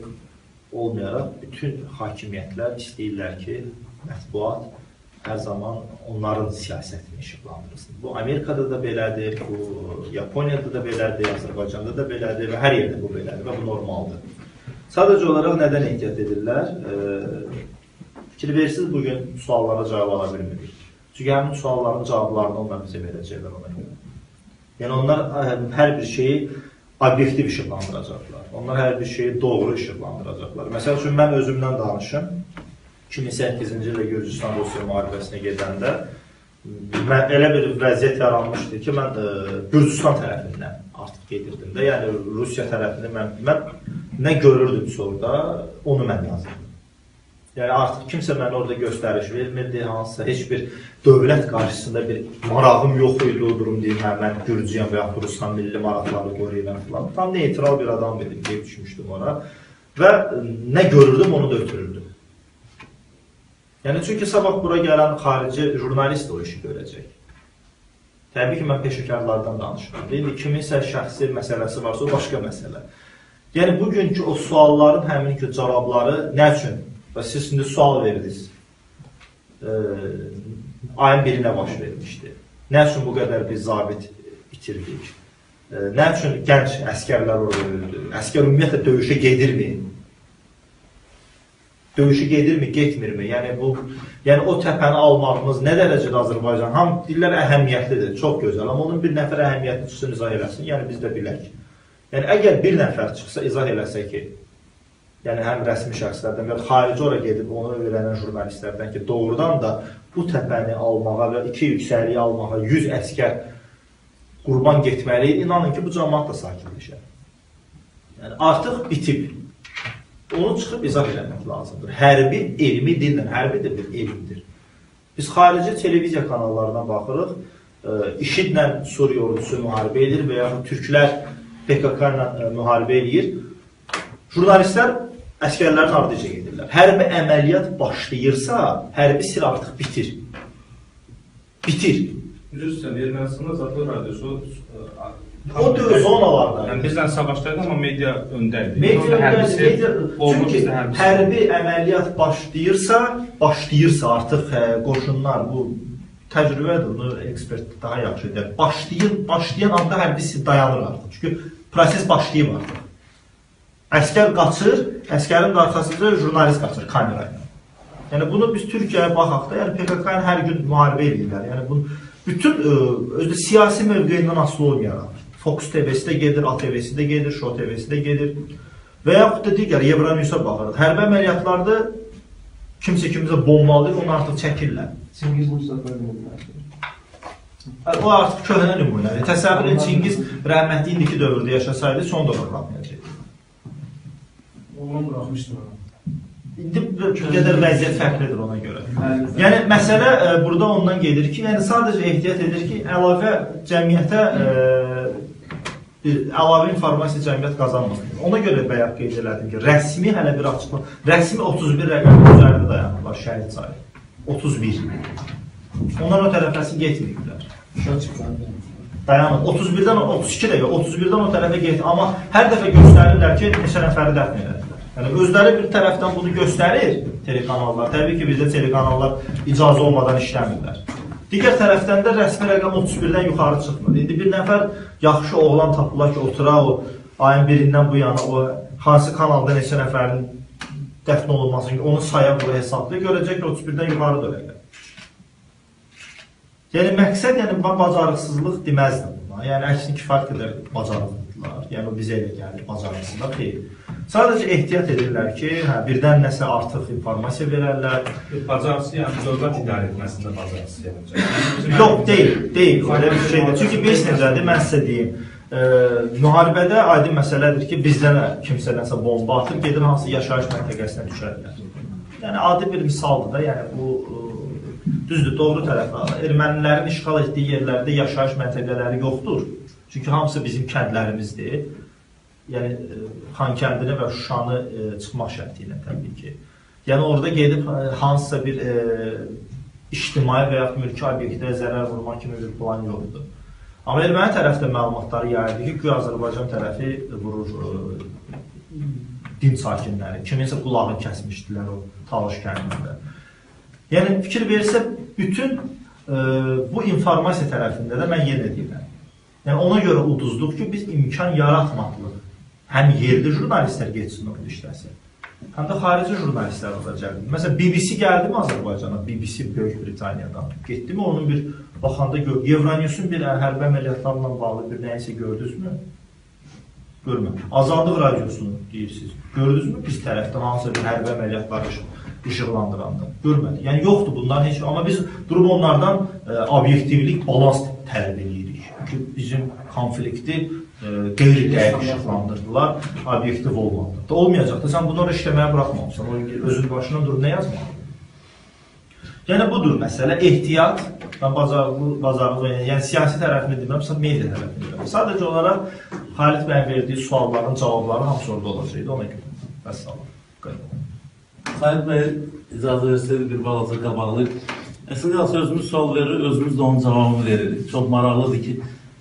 olmayaraq, bütün hakimiyyətlər istəyirlər ki, mətbuat hər zaman onların siyasətini işıqlandırırsın. Bu, Amerikada da belədir, bu, Yaponiyada da belədir, Azərbaycanda da belədir və hər yerdə bu belədir və bu normaldır. Sadəcə olaraq nədən ehtiyat edirlər? Fikir verirsiniz, bugün suallara cavab ala bilmirik. Çünki həmin sualların cavablarını onlar bizə verəcəklər ona görə. Yəni, onlar hər bir şeyi obyektiv işıqlandıracaqlar. Onlar hər bir şeyi doğru işıqlandıracaqlar. Məsəl üçün, mən özümdən danışım. iki min səkkizinci ilə Gürcistan-Rusiya müharibəsinə gedəndə elə bir vəziyyət yaranmışdı ki, mən Gürcistan tərəfindən artıq gedirdim də, yəni Rusiya tərəfindən mən nə görürdümsə orada, onu mən yazdım. Yəni artıq kimsə mənə orada göstəriş vermirdi, hansısa heç bir dövlət qarşısında bir marağım yox idi o durum deyim, mən Gürcüyəm və yaxud Rusiyan milli maraqları qoruyuram filan. Tam neytral bir adam idim, deyib düşmüşdüm ona və nə görürdüm, onu da ötürürdüm. Yəni, çünki sabah bura gələn xarici jurnalist o işi görəcək. Təbii ki, mən peşəkarlardan danışıram. İndi kiminsə şəxsi məsələsi varsa, o başqa məsələ. Yəni, bugünkü o sualların, həmin ki, cavabları nə üçün? Və siz şimdi sual verdiniz. Ayın birinə baş vermişdi. Nə üçün bu qədər biz zabit itirdik? Nə üçün gənc əskərlər orada öldü? Əskər ümumiyyətlə döyüşə gedirmi? Döyüşü gedirmi, getmirmi? Yəni bu, yəni o təpəni almağımız nə dərəcədə Azərbaycan? Ham dillər əhəmiyyətlidir, çox gözəl. Amma onun bir nəfər əhəmiyyətli çıxsın, izah eləsin. Yəni biz də bilək. Yəni əgər bir nəfər çıxsa, izah eləsə ki, yəni həm rəsmi şəxslərdən və xarici ora gedib onu öyrənən jurnalistlərdən ki, doğrudan da bu təpəni almağa və iki yüksəliyi almağa yüz əskər qurban getməli, inanın ki, bu cəmaat da sakinləşər. Yəni artıq bitib. Onu çıxıb izah eləmək lazımdır. Hərbi elmi dildir, hərbi də bir elmdir. Biz xarici televiziya kanallarına baxırıq, IŞİD-lə Suriya ordusu müharibə edir və yaxud türklər P K K ilə müharibə edir. Jurnalistlər əskərlərin ardıca gedirlər. Hərbi əməliyyat başlayırsa, hərbi sil artıq bitir. Bitir. Bilirsən, Ermənistanda zatlar radiosu... O da zonalarda. Yəni bizlə savaşdaydı, amma media öndəydi. Media öndəydi, çünki hərbi əməliyyat başlayırsa, başlayırsa artıq qoşunlar, bu təcrübədir, onu ekspert daha yaxşı edər. Başlayan anda hərbisi dayanır artıq, çünki proses başlayıb artıq. Əskər qaçır, əskərin arxasında jurnalist qaçır kamerayla. Yəni bunu biz Türkiyəyə baxaq da, yəni P K K-nin hər gün müharibə edirlər, yəni bunu bütün özdə siyasi mövqeyindən asılı olmayaraq. Fokus T V-si də gedir, A T V-si də gedir, Show T V-si də gedir və yaxud da digər Euronews-a baxırıq. Hərbi əməliyyatlarda kimsə kimsə bombalı, onu artıq çəkirlər. Çingiz Mustafa nümunələri. O artıq köhnə nümunələri. Təsəvvür edin, Çingiz rəhmətli indiki dövrdə yaşasaydı, son dövr rəhmətlidir. Oğlan bıraxmışdır ona. İndi qədər vəziyyət fərqlidir ona görə. Yəni, məsələ burada ondan gelir ki, yəni sadəcə ehtiyat edir ki, əlavə cəmiyyətə, əlavə informasiya cəmiyyət qazanmasın. Ona görə bəyək qeyd elədim ki, rəsmi hələ bir açıqla, rəsmi otuz bir rəqəmin üzərində dayanırlar, şəhid sayı. otuz bir. Onlar o tərəfəsi getməyiblər. Dayanır. otuz birdən, otuz iki dəqiqə, otuz birdən o tərəfə getməyir. Amma hər dəfə göstərirlər ki, neçə nəfəri dəfn edərdir. Yəni, özləri bir tərəfdən bunu göstərir telekanallar. Təbii ki, bizdə telekanallar icazə olmadan işləmirlər. Digər tərəfdən də rəsmi rəqəm otuz birdən yuxarı çıxmır. İndi bir nəfər yaxşı oğlan tapılar ki, otura o ayın birindən bu yana o hansı kanalda neçə nəfərin dəfn olunmasın ki, onu saya bura hesablayır, görəcək ki, otuz birdən yuxarı dövələr. Yəni, məqsəd, yəni, bacarıqsızlıq deməzdir buna. Yəni, əksini kifayət qədər bacarıqlıdırlar. Yəni, o bizə elə gəlir, bacarıqsızlıq deyil. Sadəcə ehtiyat edirlər ki, birdən nəsə artıq informasiya verərlər. Bacarısı, yəni dövlət idarə etməsində bacarısı edəcək. Yox, deyil, deyil, öyle bir şeydir. Çünki biz necədir, mən sizə deyim, müharibədə aydın məsələdir ki, bizdə kimsə nəsə bomba atıb, gedir hansı yaşayış məntəqəsinə düşərlər. Yəni, adi bir misaldır da, yəni bu, düzdür, doğru tərəfə, ermənilərin işğal etdiyi yerlərdə yaşayış məntəqələri yoxdur. Çünki hamısı bizim kəndlərimizdir. Yəni, Xankəndinə və Şuşanı çıxmaq şərti ilə təbii ki. Yəni, orada gedib hansısa bir ictimai və yaxud mülki obyektə zərər vurmaq kimi bir plan yoxdur. Amma erməni tərəfdə məlumatları yayıldı ki, güya Azərbaycan tərəfi vurur din sakinləri. Kiminsə qulağı kəsmişdilər o Talış kəndində. Yəni, fikir verirsə, bütün bu informasiya tərəfində də mən yenə deyirəm. Yəni, ona görə uduzduq ki, biz imkan yaratmadıq. Həm yerli jurnalistlər geçsin orada işləsin, həm də xarici jurnalistlər orada gəldi. Məsələn, B B C gəldi mi Azərbaycana? B B C Böyük Britaniyadan getdi mi? Onun bir baxanda gördü. Euronews-un bir hərbi əməliyyatlarla bağlı bir nəyəsə gördünüzmü? Görmə. Azadlıq radiosunu deyirsiniz. Gördünüzmü biz tərəfdən hansısa bir hərbi əməliyyatlar işıqlandıranda? Görmədi. Yəni, yoxdur bunlar heç. Amma biz durub onlardan obyektivlik, balans tələb edirik. Ki, bizim konflikti qeyri-dəqiq işıqlandırdılar, obyektiv olmalıdır. Olmayacaq da, sən bunları işləməyə bıraxmamışsan, özün başına durub nə yazmalıdır? Yəni, budur məsələ, ehtiyat, yəni siyasi tərəfini demirəm, sadəcə media tərəfini demirəm. Sadəcə olaraq, Xalit bəyin verdiyi sualların, cavabların hamısı orada olacaqdı, ona görə. Vəssalam. Xalit bəy, icazə versəydi bir balaca qabaqlıq. Əslində, sözümüz sual verir, özümüz də onun cavabını veririk. Çox maraqlıdır ki,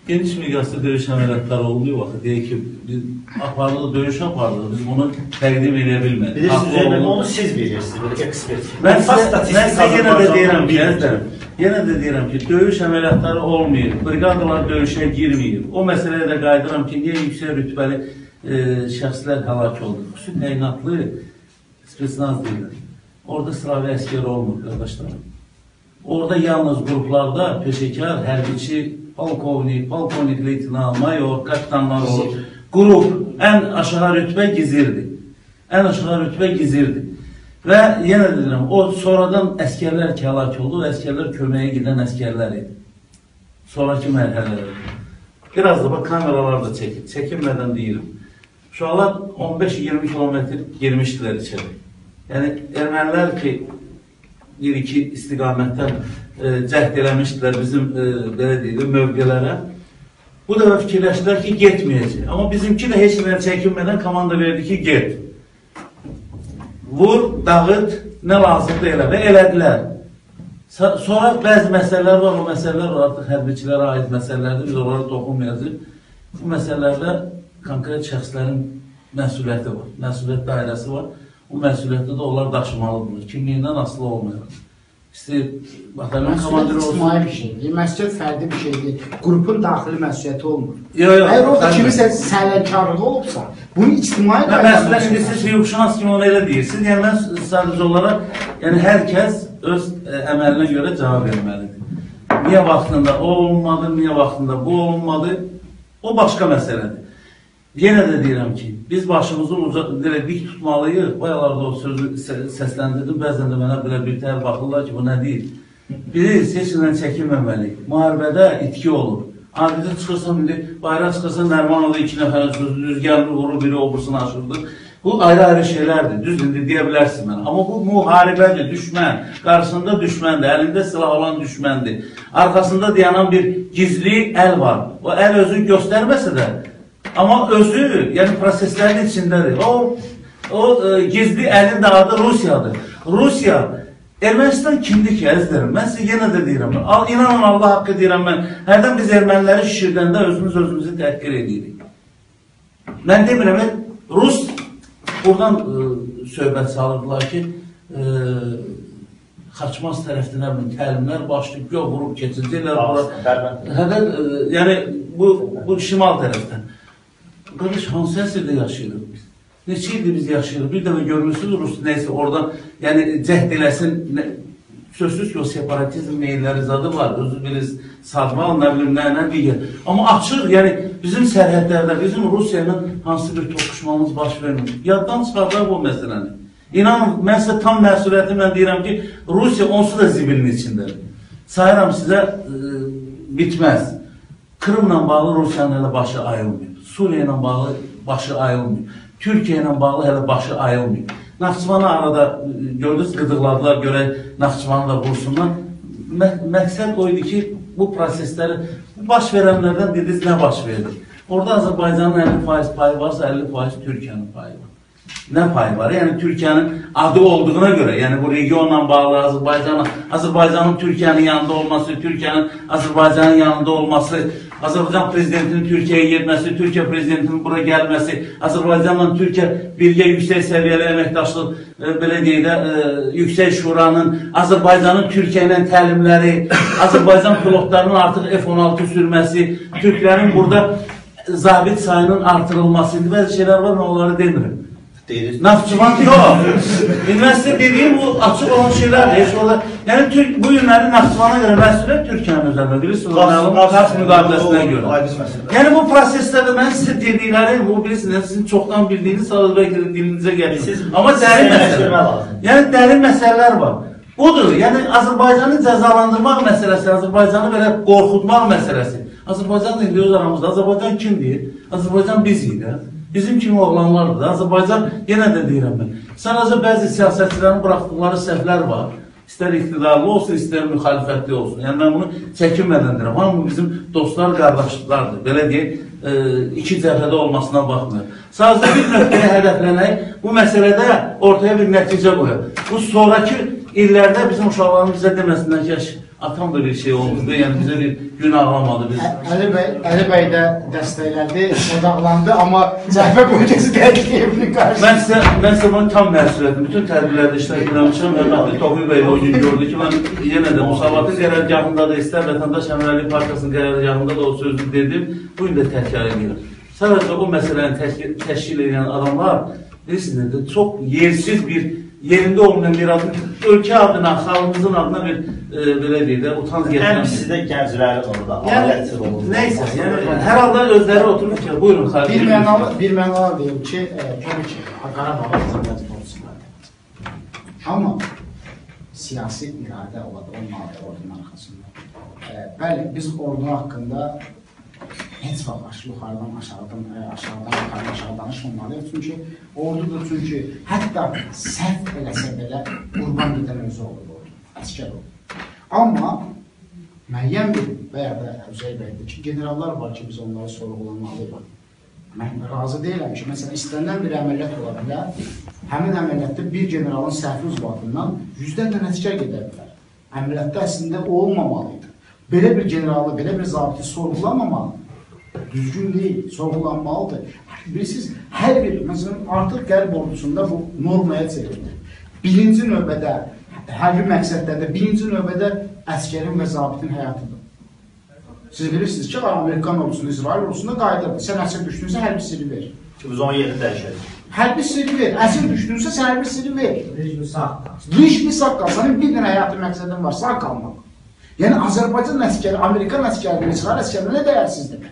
geniş miqyaslı döyüş əməliyyatları olduğu vaxt deyək ki, biz apardığı döyüş apardığı biz bunu təqdim edə bilmədik. Bilirsiniz, öyle onu siz bilirsiniz, böyle ekspert. Ben size yine de deyirəm ki, yenə də deyirəm ki, döyüş əməliyyatları olmayıb, briqadalar döyüşə girməyib. O məsələyə də qayıdıram ki, niyə yüksək rütbəli e, şəxslər həlak oldu? Xüsusi təyinatlı spetsnaz deyirəm. Orada sıravi əskeri olmur, qardaşlarım. Orada yalnız qruplarda peşəkar, hərbiçi, polkovnik, polkovnik leytinal, mayor, kapitanlar olur. Grup, en aşağı rütbe gizirdi. En aşağı rütbe gizirdi. Ve yine dedim, o sonradan askerler kâlaki oldu ve askerler kömeğe giden askerleriydi. Sonraki merhaleler. Biraz da bak kameralarda çekip, çekinmeden değilim. Şu an on beş yirmi kilometre girmiştiler içeri. Yani Ermeniler ki bir iki istikametten cəhd eləmişdilər bizim mövqelərə. Bu da fikirləşdilər ki, getməyəcək. Amma bizimki də heç nə çəkinmədən komanda verdi ki, get. Vur, dağıt, nə lazımdır elə. Və elədilər. Sonra bəzi məsələlər var, o məsələlər var artıq hərbiçilərə aid məsələlərdir. Biz onlara toxunmayacağıq. Bu məsələlərdə konkret şəxslərin məsuliyyəti var. Məsuliyyət dairəsi var. O məsuliyyətdə də onlar daşımalıdırlar. Kimliyindən asılı olmayacaq. İşte batalyon komandanı olsun. Bir şey değil. Məsuliyyət fərdi bir şeydir. Qrupun daxili məsuliyyəti olmur. Yox, yox. Əgər orada kimisə sələkarlığı olubsa, bunun ictimai qaydası. Məsələn, şimdi siz Hüquqşünas kimi onu elə deyirsiniz. Yəni, mən sadəcə olaraq, yəni, hər kəs öz ə, əməlinə görə cavab verməlidir. Niyə vaxtında o olmadı, niyə vaxtında bu olmadı, o başqa məsələdir. Yenə də deyirəm ki, biz başımızın ucağını dik tutmalıyıq. Bayalarda o sözü səsləndirdim. Bəzən də mənə belə bir təhər baxırlar ki, bu nə deyil. Biz seçimdən çəkinməməliyik. Müharibədə itki olur. Arbidə çıxırsan, bayraq çıxırsan, Nərmanoğlu iki nəfərin sözü rüzgarını vurur, biri obursunu aşırdı. Bu ayrı-ayrı şeylərdir. Düz indi deyə bilərsin mənə. Amma bu müharibədir, düşmən. Qarşısında düşməndir, əlində silah olan düşməndir. Arxasında dayanan bir gizli əl var. O əl özü göstərməsə də, ama özü, yani proseslerin içindedir. O, o e, gizli elin dağıdı Rusya'dır. Rusya, Ermenistan kimdir ki əzdirim? Ben size yine de deyirəm. Al, inanın Allah haqqı deyirəm ben. Herden biz Ermenileri şişirdəndə özümüz özümüzü təhqir edirik. Ben demirəm, Rus, buradan e, söhbət salırdılar ki, e, kaçmaz tərəfdən təlimler başlayıb, yok vurup geçirdiler. Hədən, e, yani bu, bu şimal tərəfdən. Kardeş, hansı əsrdə yaşayırıq biz? Neçə ildir biz yaşayırıq? Bir dəfə görmüşsünüz Rus neyse oradan, yani cəhd eləsin, sözsüz ki o separatizm meyilləri zadı var, özü bilirsiniz, Sadman, nə bilim, nə, nə deyir. Ama açıq, yani bizim sərhədlərdə, bizim Rusiyayla hansı bir toqquşmamız baş vermir. Yaddan çıxarlar bu məsələni. İnanın, mən size tam məsuliyyətimlə deyirəm ki, Rusiya onsu da zibilin içindədir. Sayıram sizə, ıı, bitməz. Kırımla bağlı Rusiyanın elə başı ayrılmıyor. Suriye ile bağlı başı ayılmıyor. Türkiye ile bağlı hele başı ayılmıyor. Naxçıvanı arada gördünüz, qıdıqladılar göre Naxçıvanı da vursunlar. Məqsəd oydu ki, bu prosesleri, bu baş verenlerden dediniz ne baş verir? Orada Azerbaycan'ın əlli faiz payı varsa əlli faiz Türkiye'nin payı var. Ne payı var? Yani Türkiye'nin adı olduğuna göre, yani bu regionla bağlı Azerbaycan'a, Azerbaycan'ın Türkiye'nin yanında olması, Türkiye'nin Azerbaycan'ın yanında olması, Azərbaycan prezidentinin Türkiye'ye gelmesi, Türkiye prezidentinin buraya gelmesi, Azərbaycanla Türkiye birgə yüksək səviyyəli əməkdaşlıq, e, belə deyək də, e, yüksək şuranın, Azərbaycanın Türkiye ilə təlimləri, Azərbaycan pilotlarının artıq F on altı sürməsi, Türklerin burada zabit sayının artırılması, indi bəzi şeyler var, onları demirim. Naxçıvan yok. Üniversite dediğim bu açık olan şeyler. Yani Türk, bu ürünleri Naxçıvana göre mesuliyet Türkiye'nin üzerinde. Bilirsiniz, Kars müqabilesine göre. Yani bu proseslerde ben size dediğimleri, bu bilirsiniz, sizin çoktan bildiğiniz sadece belki de dilinize geldi. Ama derin meseleler var. Yani derin meseleler var. Budur, yani Azerbaycan'ı cezalandırmak meselesi, Azerbaycan'ı böyle korkutmak meselesi. Azerbaycan'da diyoruz aramızda, Azerbaycan kim değil? Azerbaycan biziyiz. Bizim kimi oğlanlardır. Azərbaycan, yenə də deyirəm mən, sadəcə bəzi siyasetçilerin bıraktıkları səhvlər var. İstər iktidarlı olsun, istər müxalifətli olsun. Yani ben bunu çəkinmədən deyirəm. Hamı bizim dostlar, qardaşlardır. Belə deyək, e, iki cəhədə olmasına baxmıyor. Sadəcə bir nöqtəyə hədəflənək, bu məsələdə ortaya bir nəticə qoyar. Bu sonraki illərdə bizim uşaqlarımız bizə deməsinlər ki, Atam da bir şey oldu, yani bize bir günah alamadı. Biz... Ali Bey, Ali Bey de desteklendi, odaklandı ama Cəhbə bölgesi tehlikeli karşı. Ben size, ben size bunu tam məhsul ettim. Bütün tədbirlerde iştirak etmişim ve Mehmet Tofiq Bey o gün gördü ki, ben yine de Musavatın qərargahında da ister Vətəndaş Əmrəli Partiyasının qərargahında da o sözü dedim, bugün de təkrar edilir. Sadece o meseleni təşkil edən adamlar, bilirsiniz de çok yersiz bir yerinde olmayan bir adı, ölkə adına, xalqımızın adına bir e, böyle değil de utanç getiren. Hepsi de gəncləri orada. Yani, neyse, yani, her halda özleri oturur ki, buyurun. Bir mənalı, bir mənalı deyim ki, e, tabii ki, Qarabağ Azərbaycan olsunlardı. Ama siyasi iradə oladı, olmadı ordunun arkasında. E, bəli, biz ordu hakkında heç vaxt yuxarıdan aşağıdan, aşağıdan yuxarıdan aşağı danışılmalı. Çünki ordudur, çünki hətta səhv eləsə belə qurban gedən özü olur ordu, əskər olur. Amma müəyyən bir və ya da Üzeyir bəy ki, generallar var ki, biz onları sorğulamalıyıq. Mən razı deyiləm ki, məsələn, istənilən bir əməliyyat ola bilər, həmin əməliyyatda bir generalın səhvi uzbatından yüzdən də nəticə gedə bilər. Əməliyyatda əslində olmamalıydı. Belə bir generalı, belə bir zabiti sorğulamamalı. Düzgün değil, sorgulanmalıdır. Bilirsiniz, her bir, mesela artık qərb ordusunda bu normaya çevrildi. Birinci növbədə, hərbi məqsədlərdə birinci növbədə əsgərin və zabitin həyatıdır. Siz bilirsiniz ki, Amerikan ordusunda, İsrail ordusunda qayıdırdı. Sən əsir düşdünsə, hərbi sirri ver. Biz onu yeri dəyişərik. Hərbi sirri ver. Əsir düşdünsə, sən hərbi sirri ver. Riş mi sağ qal. Sənin bir dənə həyatı məqsədin var, sağ qalmaq. Yəni, Azərbaycan əsgəri, Amerikan əsgəri, İsrail əsgəri nə dəyərsizdir?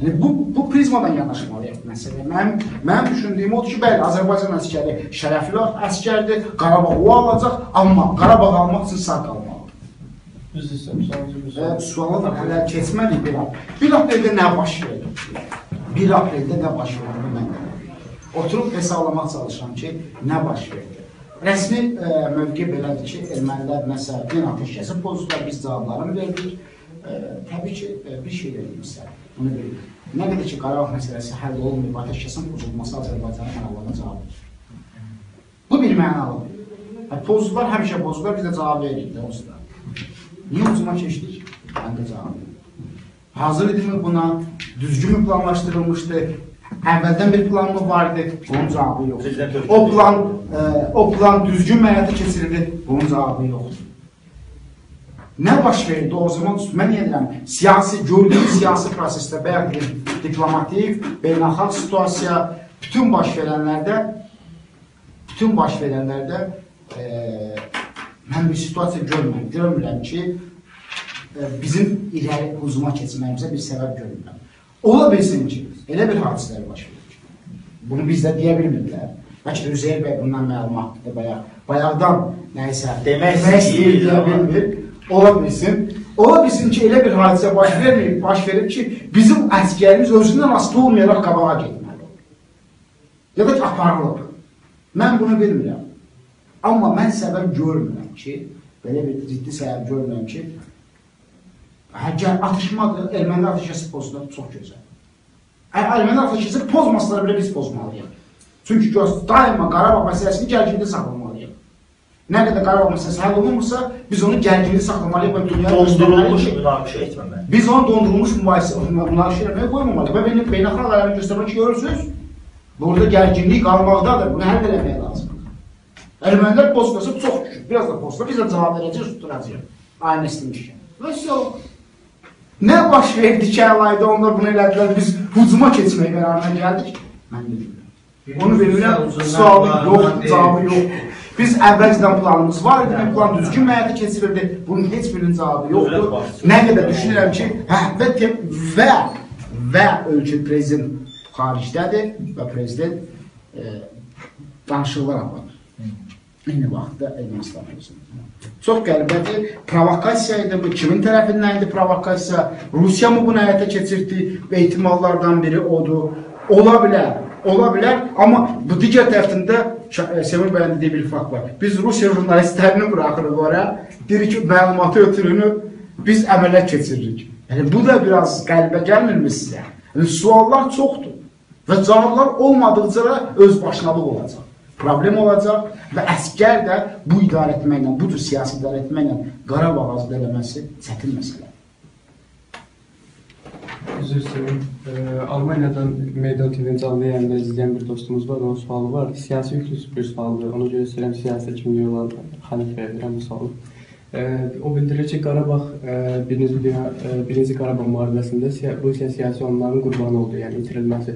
Yəni, bu, bu prizmadan yanaşmalıyıq məsələ. Mənim, mənim düşündüyüm odur ki, bəli, Azərbaycan əskəri şərəfli əskərdir, Qarabağ o alacaq, amma Qarabağ almaq üçün sağ qalmalıdır. Və suala da hələ keçməliyik bir haq. Bir apreldə nə baş verir? Bir apreldə nə baş verir? Mən oturub hesablamaq çalışıram ki, nə baş verir? Rəsmi e, mövqe belədir ki, ermənilər məsələ bir atış kəsib pozdular, biz cavablarını verdik. E, təbii ki, e, bir şey verilmişsə, bunu verir. Nə qədər ki, Qarabağ məsələsi həll olmayıb, ateşkəsin pozulması Azərbaycanın mənalarına cavab verir. Bu bir mənalıdır. Pozdular, həmişə pozdular, biz də cavab veririk də onsuz da. Niyə ucuma keçdik? Mən də cavab veririm. Hazır idimi buna? Düzgün planlaşdırılmışdı? Əvvəldən bir plan mı vardı? Bunun cavabı yoxdur. O plan, e, o plan düzgün həyata keçirildi? Bunun cavabı yoxdur. Nə baş verildi o zaman, mən yeniləm, siyasi, gördüyüm siyasi prosesdə, bəyək, diplomatik, beynəlxalq situasiya, bütün baş verənlərdə, bütün baş verənlərdə e, mən bir situasiya görmürəm, görmürəm ki, e, bizim iləri hüzuma keçməyimizə bir səbəb görmürəm. Ola bilsin ki, elə bir hadisələr baş verir. Bunu biz də deyə bilmirlər. Bəlkə də Üzeyir bəy bundan məlumatlıdır, bayaq, bayaqdan nəysə demək istəyir, deyə bilmir. Ola bilsin, ola bilsin ki, elə bir hadisə baş verməyib, baş verib ki, bizim əskərimiz özündən asılı olmayaraq qabağa getməli olur. Ya da ki, aparılır. Mən bunu bilmirəm. Amma mən səbəb görmürəm ki, belə bir ciddi səbəb görmürəm ki, atışmadır, erməni ateşəsi pozdular, çox gözəl. Erməni ateşəsi pozmasınlar belə biz pozmalıyıq. Çünki daima Qarabağ məsələsini gərgində saxlamalıyıq. Nə qədər Qarabağ məsələsi həll olunmursa, biz onu gərginli saxlamalıyıq və dünyaya dondurulmuş münaqişə etməməliyik. Biz onu dondurulmuş münaqişə etməyə qoymamalıyıq. Və benim beynəlxalq aləmi göstərmək ki, görürsünüz, burada gərginlik qalmaqdadır, bunu həll eləmək lazımdır. Ermənilər postulası çox düşür, biraz da postulası, biz də cavab verəcəyik, tutturacaq, aynı istəmişkən. Və səhv, nə baş verdi ki, əlayda onlar bunu elədilər, biz hücuma keçmək qərarına gəldik, mən bilmirəm. Onu verirəm, sualı yoxdur, cavabı yoxdur. Biz əvvəlcədən planımız var idi, plan düzgün həyata keçirildi, bunun heç birinin cavabı yoxdur. Nə qədər düşünürəm ki, hə, və, və, və ölkə prezident xaricdədir və prezident e, danışıqlar aparır. İndi vaxtda Ermənistan prezidentdir. Çox qəribədir, provokasiya idi bu, kimin tərəfindən idi provokasiya, Rusiya mı bunu həyata keçirdi və ehtimallardan biri odur, ola bilər. Ola bilər, amma bu digər tərəfdən də Sevil bəyin dediyi bir fakt var. Biz Rusiya jurnalistlərini bıraxırıq oraya, deyirik ki, məlumatı ötürünü biz əmələ keçiririk. Yəni, bu da biraz qəlbə gəlmirmi sizə? Yəni, suallar çoxdur və cavablar olmadıqca öz başınalıq olacaq. problem olacaq və əskər də bu idarə etməklə, bu tür siyasi idarə etməklə Qarabağ azad eləməsi çətin məsələdir. Özür dilerim. Ee, Almanya'dan Meydan T V'nin canlı yayında izleyen bir dostumuz var. Onun sualı var. Siyasi yüklü bir sualıdır. Ona göre istəyirəm siyasi kimliği olan xalifə edirəm bu sualı. Ee, o bildirir ki, Qarabağ, e, birinci, dünya, e, birinci Qarabağ müharibəsində Rusiya siyasi onların qurbanı oldu, yəni itirilməsi.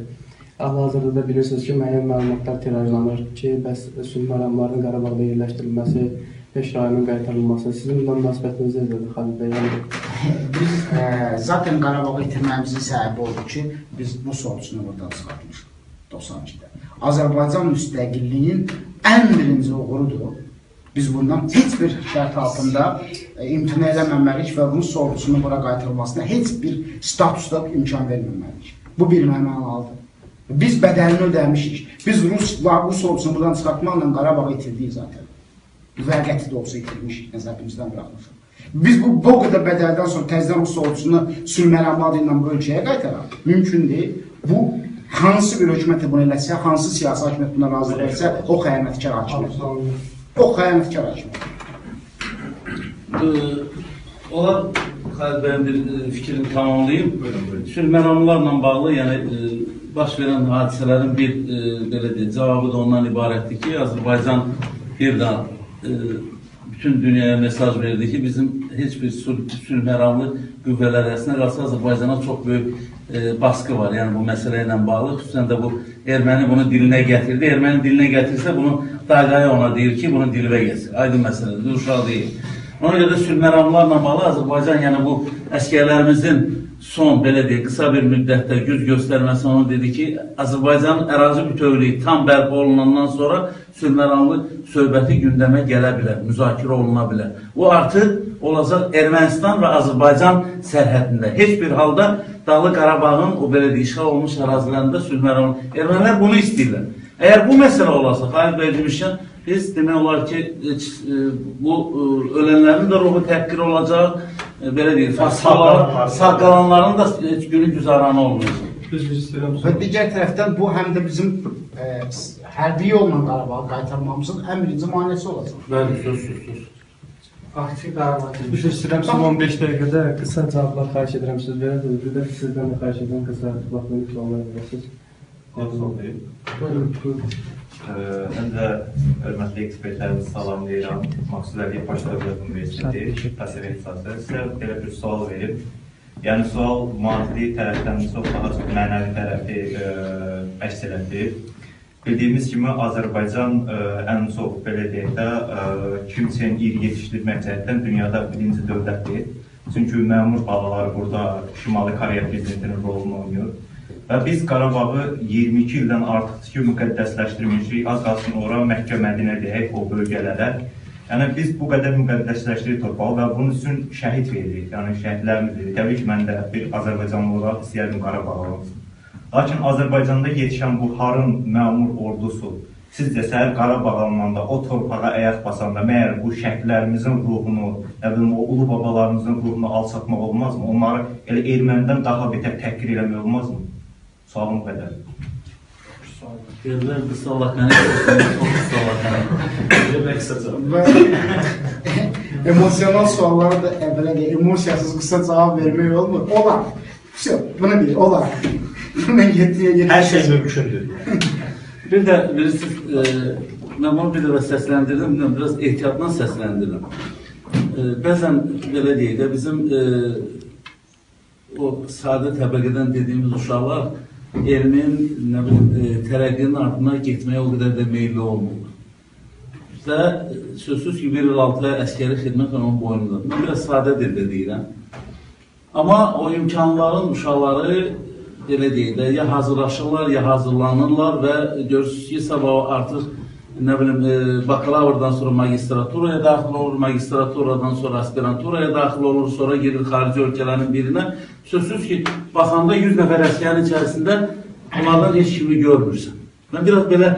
Hal-hazırda da bilirsiniz ki, müəyyən məlumatlar tirajlanır ki, bəs sülh məramlarının Qarabağda yerləşdirilməsi, beş rayonun qaytarılması. Sizin bundan münasibətiniz necədir, Xalid bəy? Biz e, zaten Qarabağı itirməyimizin səbəbi oldu ki, biz bu sorusunu buradan çıxartmışıq doxsan ikidə. Azərbaycan müstəqilliyinin ən birinci uğurudur. Biz bundan heç bir şərt altında e, imtina eləməməliyik və bunun sorusunu bura qaytarılmasına heç bir statusda imkan verməməliyik. Bu bir mənalıdır. Biz bədəlini ödəmişik. Biz Ruslar bu sorusunu buradan çıxartmaqla Qarabağı itirdik zaten. Müvəqqəti də olsa itirmişik, nəzərimizdən bırakmışıq. Biz bu, bu qədər bədəldən sonra təzdən bu sorusunu sülməramad ilə bu ölkəyə qaytaraq mümkün deyil. Bu, hansı bir hökumət bunu eləsə, hansı siyasi hakimiyyət buna razı versə, o xəyanətkar hakimiyyət. O xəyanətkar hakimiyyət. Olar, Xalid bəyin bir fikrini tamamlayayım. Sülməramlarla bağlı, yəni baş verən hadisələrin bir e, cavabı da ondan ibarətdir ki, Azərbaycan bir daha e, bütün dünyaya mesaj verdi ki, bizim heç bir sülhməramlı qüvvələr əslində qarşı Azərbaycana çox böyük e, baskı var. Yəni bu məsələ ilə bağlı, xüsusən də bu erməni bunu dilinə gətirdi. Erməni dilinə gətirsə, bunu daydaya ona deyir ki, bunu dilə gətir. Aydın məsələdir, uşaq deyil. Ona görə də sülhməramlarla bağlı Azərbaycan, yəni bu əskərlərimizin son, belə deyək, qısa bir müddətdə güc göstərməsi onu dedi ki, Azərbaycanın ərazi bütövlüyü tam bərpa olunandan sonra sülhməramlı söhbəti gündəmə gələ bilər, müzakirə oluna bilər. O artıq olacaq Ermənistan və Azərbaycan sərhədində. Heç bir halda Dağlı Qarabağın o belə deyək, işğal olmuş ərazilərində sülhməramlı. Ermənilər bunu istəyirlər. Əgər bu məsələ olsa, Xalid bəy demişkən, biz demək olar ki, bu ölənlərin də ruhu təhqir olacaq. Belə deyil, saqqalanların da heç günü güzaranı olmayacaq. Və digər tərəfdən bu həm də bizim e, hərbi yolla Qarabağa qaytarmamızın ən birinci maniyəsi olacaq. Bəli, söz söz. Aktiv Qarabağ. Üzr istəyirəm, son on beş dəqiqədə qısa cavablar xahiş edirəm, söz verirəm. Bir də sizdən də xahiş edirəm, qısa cavablar verəsiniz. Qazan deyim. Mən də hörmətli ekspertlərimizi salamlayıram. Maqsud Əliyev Bakı Dövlət Universiteti fəlsəfə ixtisası. Sizə belə bir sual verib. Yəni sual maddi tərəfdən çox daha çox mənəvi tərəfi əks etdi. Bildiyimiz kimi Azərbaycan ən çox belə deyək də kimsənin iri yetişdirmə cəhətdən dünyada birinci dövlətdir. Çünki məmur balaları burada Şimali Koreya prezidentinin rolunu oynayır. Və biz Qarabağı iyirmi iki ildən artıqdır ki, müqəddəsləşdirmişik, az qalsın ora Məkkə, Mədinə deyək, o bölgələrə. Yəni biz bu qədər müqəddəsləşdirik torpağı və bunun üçün şəhid veririk, yəni şəhidlərimiz veririk. Təbii ki, mən də bir Azərbaycanlı olaraq istəyərdim Qarabağı olsun. Lakin Azərbaycanda yetişən bu Harın məmur ordusu, sizcə səhər Qarabağ alınanda, o torpağa əyaq basanda, məyər bu şəhidlərimizin ruhunu, nə bilim, o ulu babalarımızın ruhunu alçatmaq olmazmı? Onları elə ermənidən daha betər təhqir eləmək olmazmı? Sualım qədər. Gözlər qısa olaqəni, çox qısa olaqəni. Emosional suallara da əvvələ deyə, emosiyasız qısa cavab vermək olmur. Olaq. Bunu bil, olaq. Hər şey mümkündür. Bir də, bilirsiniz, mən bunu bir dəvə səsləndirdim, biraz ehtiyatla səsləndirdim. Bəzən, belə deyək də, bizim o sadə təbəqədən dediyimiz uşaqlar elmin, nə bilim, tərəqqinin ardına getməyə o qədər də meyilli olmurlar. Və sözsüz ki, bir il altı əskəri xidmət onun boynundadır. Mən biraz sadə dildə deyirəm. Amma o imkanların uşaqları, elə deyək də, ya hazırlaşırlar, ya hazırlanırlar və görürsünüz ki, sabah artıq, nə bilim, bakalavrdan sonra magistraturaya daxil olur, magistraturadan sonra aspiranturaya daxil olur, sonra gelir xarici ölkələrin birinə. Sözsüz ki, baxanda yüz nəfər əsgərin içərisində onlardan heç kimi görmürsən. Mən biraz belə,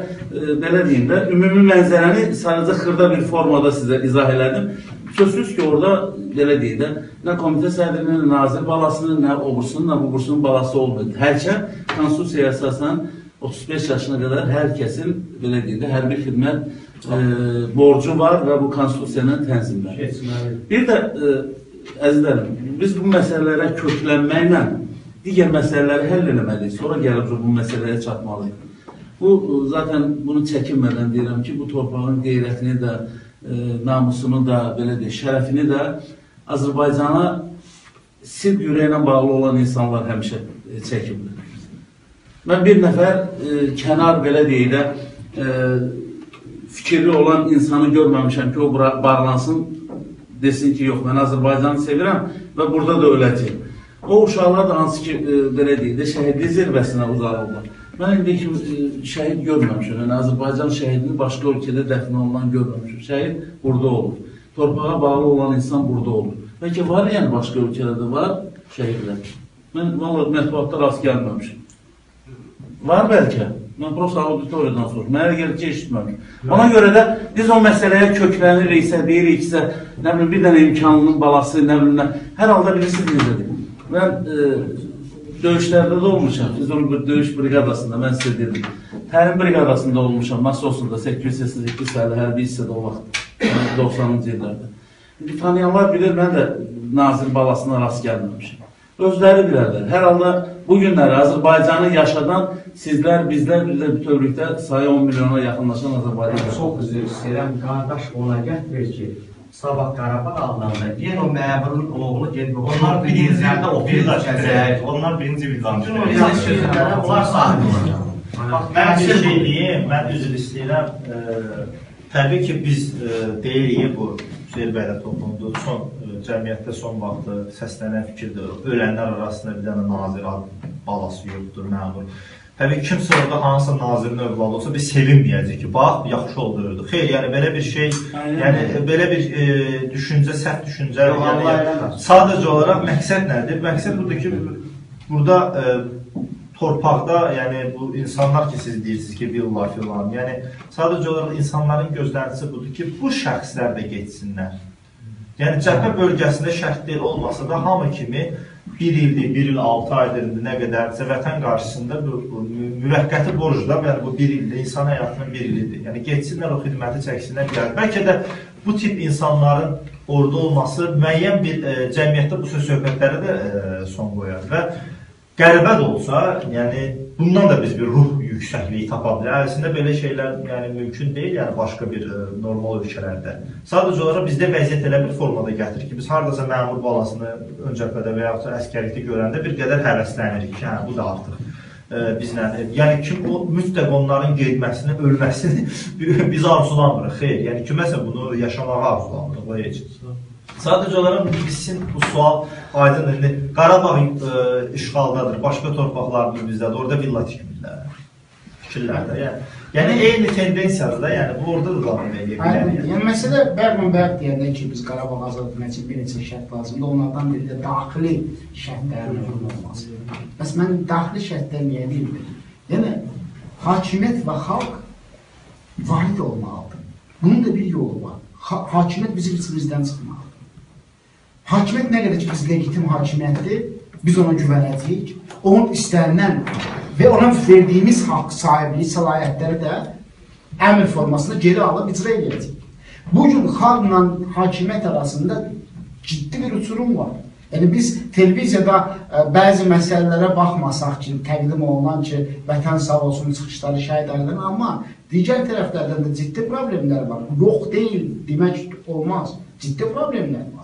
belə deyim də, ümumi mənzərəni sadəcə xırda bir formada sizə izah elədim. Sözsüz ki, orada, belə deyək də, nə komitə sədrinin, nə nazir balasının, nə oğursunun, nə buğursunun balası olmadı. Hər kəs konstitusiya əsasən otuz beş yaşına kadar herkesin belediğinde her bir hizmet e, borcu var ve bu konstitusyonun tenzimleri. Bir de e, ezderim, biz bu meselelere köklenmeyle diğer meseleleri hallelemeliyiz. Sonra gelip bu meseleye çatmalıyız. Bu zaten bunu çekinmeden diyelim ki bu toprağın gayretini de e, namusunu da böyle de şerefini de Azerbaycan'a sırf yüreğine bağlı olan insanlar hemşe e, çekimdir. Ben bir nefer e, kenar belediyeyle e, fikirli olan insanı görmemişim ki o bağlansın desin ki yok ben Azerbaycan'ı seviyorum ve burada da öleceğim. O uşaqlar da hansı ki e, belediyede şehitli zirvesine uzanırlar. Ben indi ki e, şehit görmemişim. Yani Azerbaycan şehidini başka ülkede dəfn olunan görmemişim. Şehit burada olur. Torpağa bağlı olan insan burada olur. Belki var yani başka ülkelerde var şehitler. Ben vallahi mətbuatda rast gelmemişim. Var belki. Ben prosta auditoriyadan soruyorum. Mənə gəlir ki, eşitməmiş. Ona göre de biz o meseleye kökləniriksə, deyiriksə, nə bilim bir dənə imkanının balası, nə bilim nə. Hər halda birisi bilir. Ben e, döyüşlerde de olmuşam. Biz onun döyüş brigadasında, ben size dedim. Təlim brigadasında olmuşam. Nasıl olsun da səkkiz yüz səksən iki sayılı hərbi hissədə o vaxt. doxsanıncı illərdə. Bir tanıyanlar bilir, mən də nazir balasına rast gəlməmişim. Özləri bilərlər. Hər halda bu günləri Azərbaycanı yaşadan sizlər, bizlər, bizlər bütövlükdə sayı on milyona yaxınlaşan Azərbaycan. Çox üzr istəyirəm, qardaş ona gətirir ki, sabah Qarabağ alınanda yenə o məmurun oğlu gedib, onlar birinci yerdə operada keçəcək, onlar birinci villancı. Onlar sahib olacaq. Mən bir şey deyim, mən üzr istəyirəm. Təbii ki, biz e, deyirik bu Zeybəylə toplumdur, son, e, cəmiyyətdə son vaxtı səslənən fikirdir, ölənlər arasında bir dənə nazir balası yoxdur, məmur. Təbii ki, kimsə orada hansısa nazirin övladı olsa biz sevinməyəcək ki, bax, yaxşı oldu, öldü. Xeyr, yəni belə bir şey, aynen. Yəni belə bir e, düşüncə, sərt düşüncə, Yo, yəni, yəni, sadəcə olaraq məqsəd nədir? Məqsəd budur ki, burada e, torpaqda, yəni bu insanlar ki siz deyirsiniz ki villar filan, yəni sadəcə olaraq insanların gözləntisi budur ki bu şəxslər də getsinlər. Yəni cəbhə bölgəsində şərt deyil olmasa da hamı kimi bir ildir, bir il altı aydır nə qədərsə vətən qarşısında bu, bu müvəqqəti borcda, yəni bu bir ildir, insan həyatının bir ilidir. Yəni getsinlər o xidməti çəksinlər bilər. Bəlkə də bu tip insanların orada olması müəyyən bir e, cəmiyyətdə bu söz-söhbətlərə də e, son qoyar və qəribə də olsa, yəni bundan da biz bir ruh yüksəkliyi tapa bilərik. Əslində belə şeylər yəni mümkün deyil, yəni başqa bir e, normal ölkələrdə. Sadəcə olaraq bizdə vəziyyət elə bir formada gətirir ki, biz hardasa məmur balasını ön cəbhədə və yaxud da əskərlikdə görəndə bir qədər həvəslənirik ki, hə, bu da artıq e, bizlə. E, yəni kim o mütləq onların getməsini, ölməsini biz arzulamırıq. Xeyr, yəni kiməsə bunu yaşamağa arzulamırıq və heç. Sadəcə olaraq bilsin bu sual aydın indi. Qarabağ e, işğaldadır, başqa torpaqlarımız bizdədir, orada villa tikmirlər, fikirlərdə. Yəni, yəni eyni tendensiyadır da, yəni bu orada da davam edə bilər. Yəni məsələ bərabər bərabər deyəndə ki, biz Qarabağ azad etmək üçün bir neçə şərt lazımdır, onlardan biri də daxili şərtlərin olması. Bəs mən daxili şərtlər niyə deyirəm? Yəni hakimiyyət və xalq vahid olmalıdır. Bunun da bir yolu var. Ha hakimiyyət bizim içimizdən çıxmalıdır. Hakimiyyət nə qədər ki biz legitim hakimiyyətdir, biz ona güvənəcəyik, onun istənilən və ona verdiyimiz haqq sahibliyi, səlahiyyətləri də əmr formasında geri alıb icra edəcəyik. Bugün xalqla hakimiyyət arasında ciddi bir uçurum var. Yəni biz televiziyada ə, bəzi məsələlərə baxmasaq ki, təqdim olunan ki, vətən sağ olsun çıxışları şahid edilir, amma digər tərəflərdən də ciddi problemlər var. Yox deyil demək olmaz, ciddi problemlər var.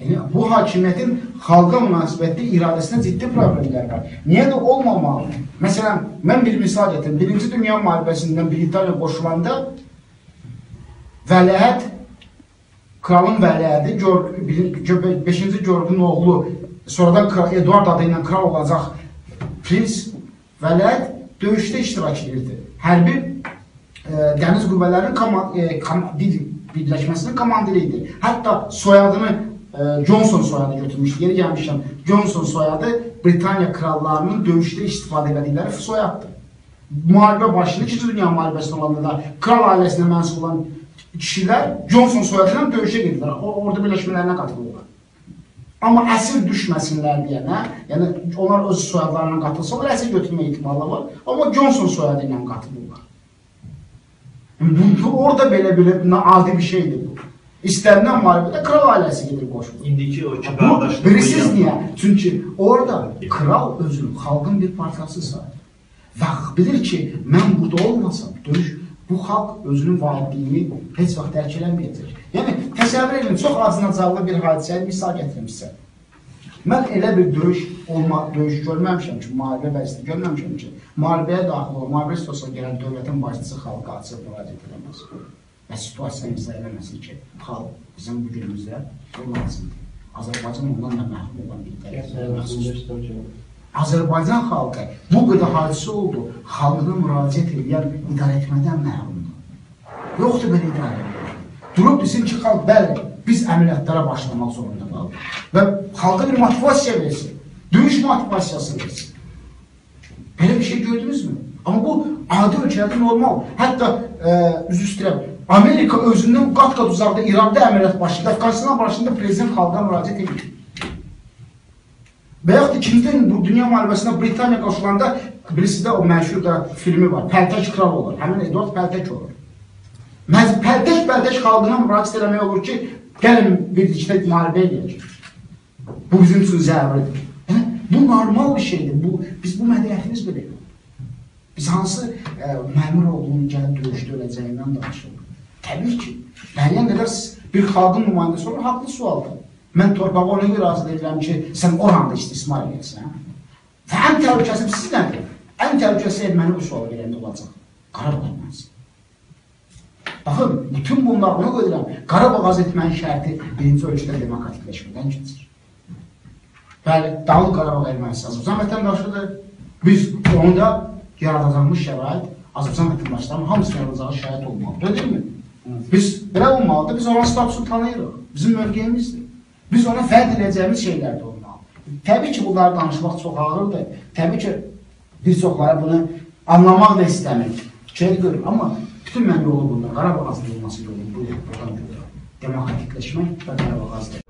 Yəni, bu hakimiyyətin xalqa münasibətli iradəsinə ciddi problemlər var. Niyə də olmamalı? Məsələn, mən bir misal gətirim. Birinci Dünya müharibəsindən Britaniya qoşulanda vələhət, kralın vələhəti, beşinci George'un oğlu, sonradan Eduard adı ilə kral olacaq prins vələhət döyüşdə iştirak edirdi. Hərbi e, dəniz qüvvələrinin koma, e, koma, birləşməsinin komandiri idi. Hətta soyadını Johnson soyadı götürmüş, yeri gəlmişəm. Johnson soyadı Britaniya krallarının döyüşdə istifadə edildikləri soyaddır. Müharibə başında, İkinci Dünya müharibəsində olanda da kral ailəsinə mənsub olan kişilər Johnson soyadı ilə döyüşə gedirlər. Orada birləşmələrinə qatılırlar. Amma əsir düşməsinlər deyənə, yəni onlar öz soyadlarla qatılsalar, əsir götürmə ehtimalı var. Amma Johnson soyadı ilə qatılırlar. Orada belə-belə adi bir şeydir bu. İstənilən müharibədə kral ailəsi gedir qoşulur. İndiki o ki, qardaşlıq. Bilirsiniz niyə? Çünki orada kral özünün, xalqın bir parçası sayılır. Və bilir ki, mən burada olmasam, dönüş, bu xalq özünün validliyini heç vaxt dərk eləməyəcək. Yəni, təsəvvür edin, çox acınacaqlı bir hadisəyə misal gətirmişsən. Mən elə bir döyüş görməmişəm ki, müharibə vəzifəsində görməmişəm ki, müharibəyə daxil olub, müharibə situasiyasına gələn dövlətin başçısı xalqa açıb müraciət edəməz. Və situasiya izah eləməsin ki, xalq bizim bu günümüzdə olmasındır. Azərbaycan ondan da məhlum olan bir dəyərdir. Azərbaycan xalqı bu qədər hadisə oldu, xalqına müraciət edən idarəetmədən məhrumdur. Yoxdur belə idarəetmə. Durub desin ki, xalq, bəli, biz əməliyyatlara başlamaq zorunda qaldı. Və xalqa bir motivasiya versin, döyüş motivasiyasını versin. Belə bir şey gördünüzmü? Amma bu, adi ölkələrdə normal. Hətta, üzr istəyirəm, Amerika özündən qat-qat uzaqda, İranda əməliyyat başlayıb, Əfqanistan başında prezident xalqa müraciət edir. Və yaxud ikinci bu dünya müharibəsində Britaniya qoşulanda birisi də o məşhur da filmi var, Pəltək kral olur, həmin Edward Pəltək olur. Pəltək-pəltək xalqına müraciət eləmək olur ki, gəlin birlikdə müharibəyə gedir. Bu bizim üçün zəruridir. Bu normal bir şeydir, biz bu mədəniyyətimiz bilirik. Biz hansı məmur olduğunu gəlib döyüşdə öləcəyindən danışılır. Təbii ki, müəyyən qədər bir xalqın nümayəndəsi olur, haqlı sualdır. Mən torpağı ona görə razı deyirəm ki, sən oranda istismar edəsən. Və ən təhlükəsi siz nədir? Ən təhlükəsi erməni bu sualı verəndə olacaq. Qarabağ ermənisi. Baxın, bütün bunlar ona qoyduram. Qarabağ azad etmənin şərti birinci ölçüdə demokratikləşmədən keçir. Bəli, Dağlıq Qarabağ ermənisi Azərbaycan vətəndaşıdır. Biz onda yaradacaqmış şərait Azərbaycan vətəndaşlarının hamısı yaradacağı şərait olmalıdır, deyilmi? Biz belə olmalıdır, biz olan statusunu tanıyırıq. Bizim mövqeyimizdir. Biz ona fərd edəcəyimiz şeylərdir olmalı. Təbii ki, bunları danışmaq çox ağırdır. Təbii ki, bir çoxları bunu anlamaq da istəmir. Şey görür, amma bütün mən yolu bundan, Qarabağ azad olması yolu, buradan görürəm. Demokratikləşmək və Qarabağ azad.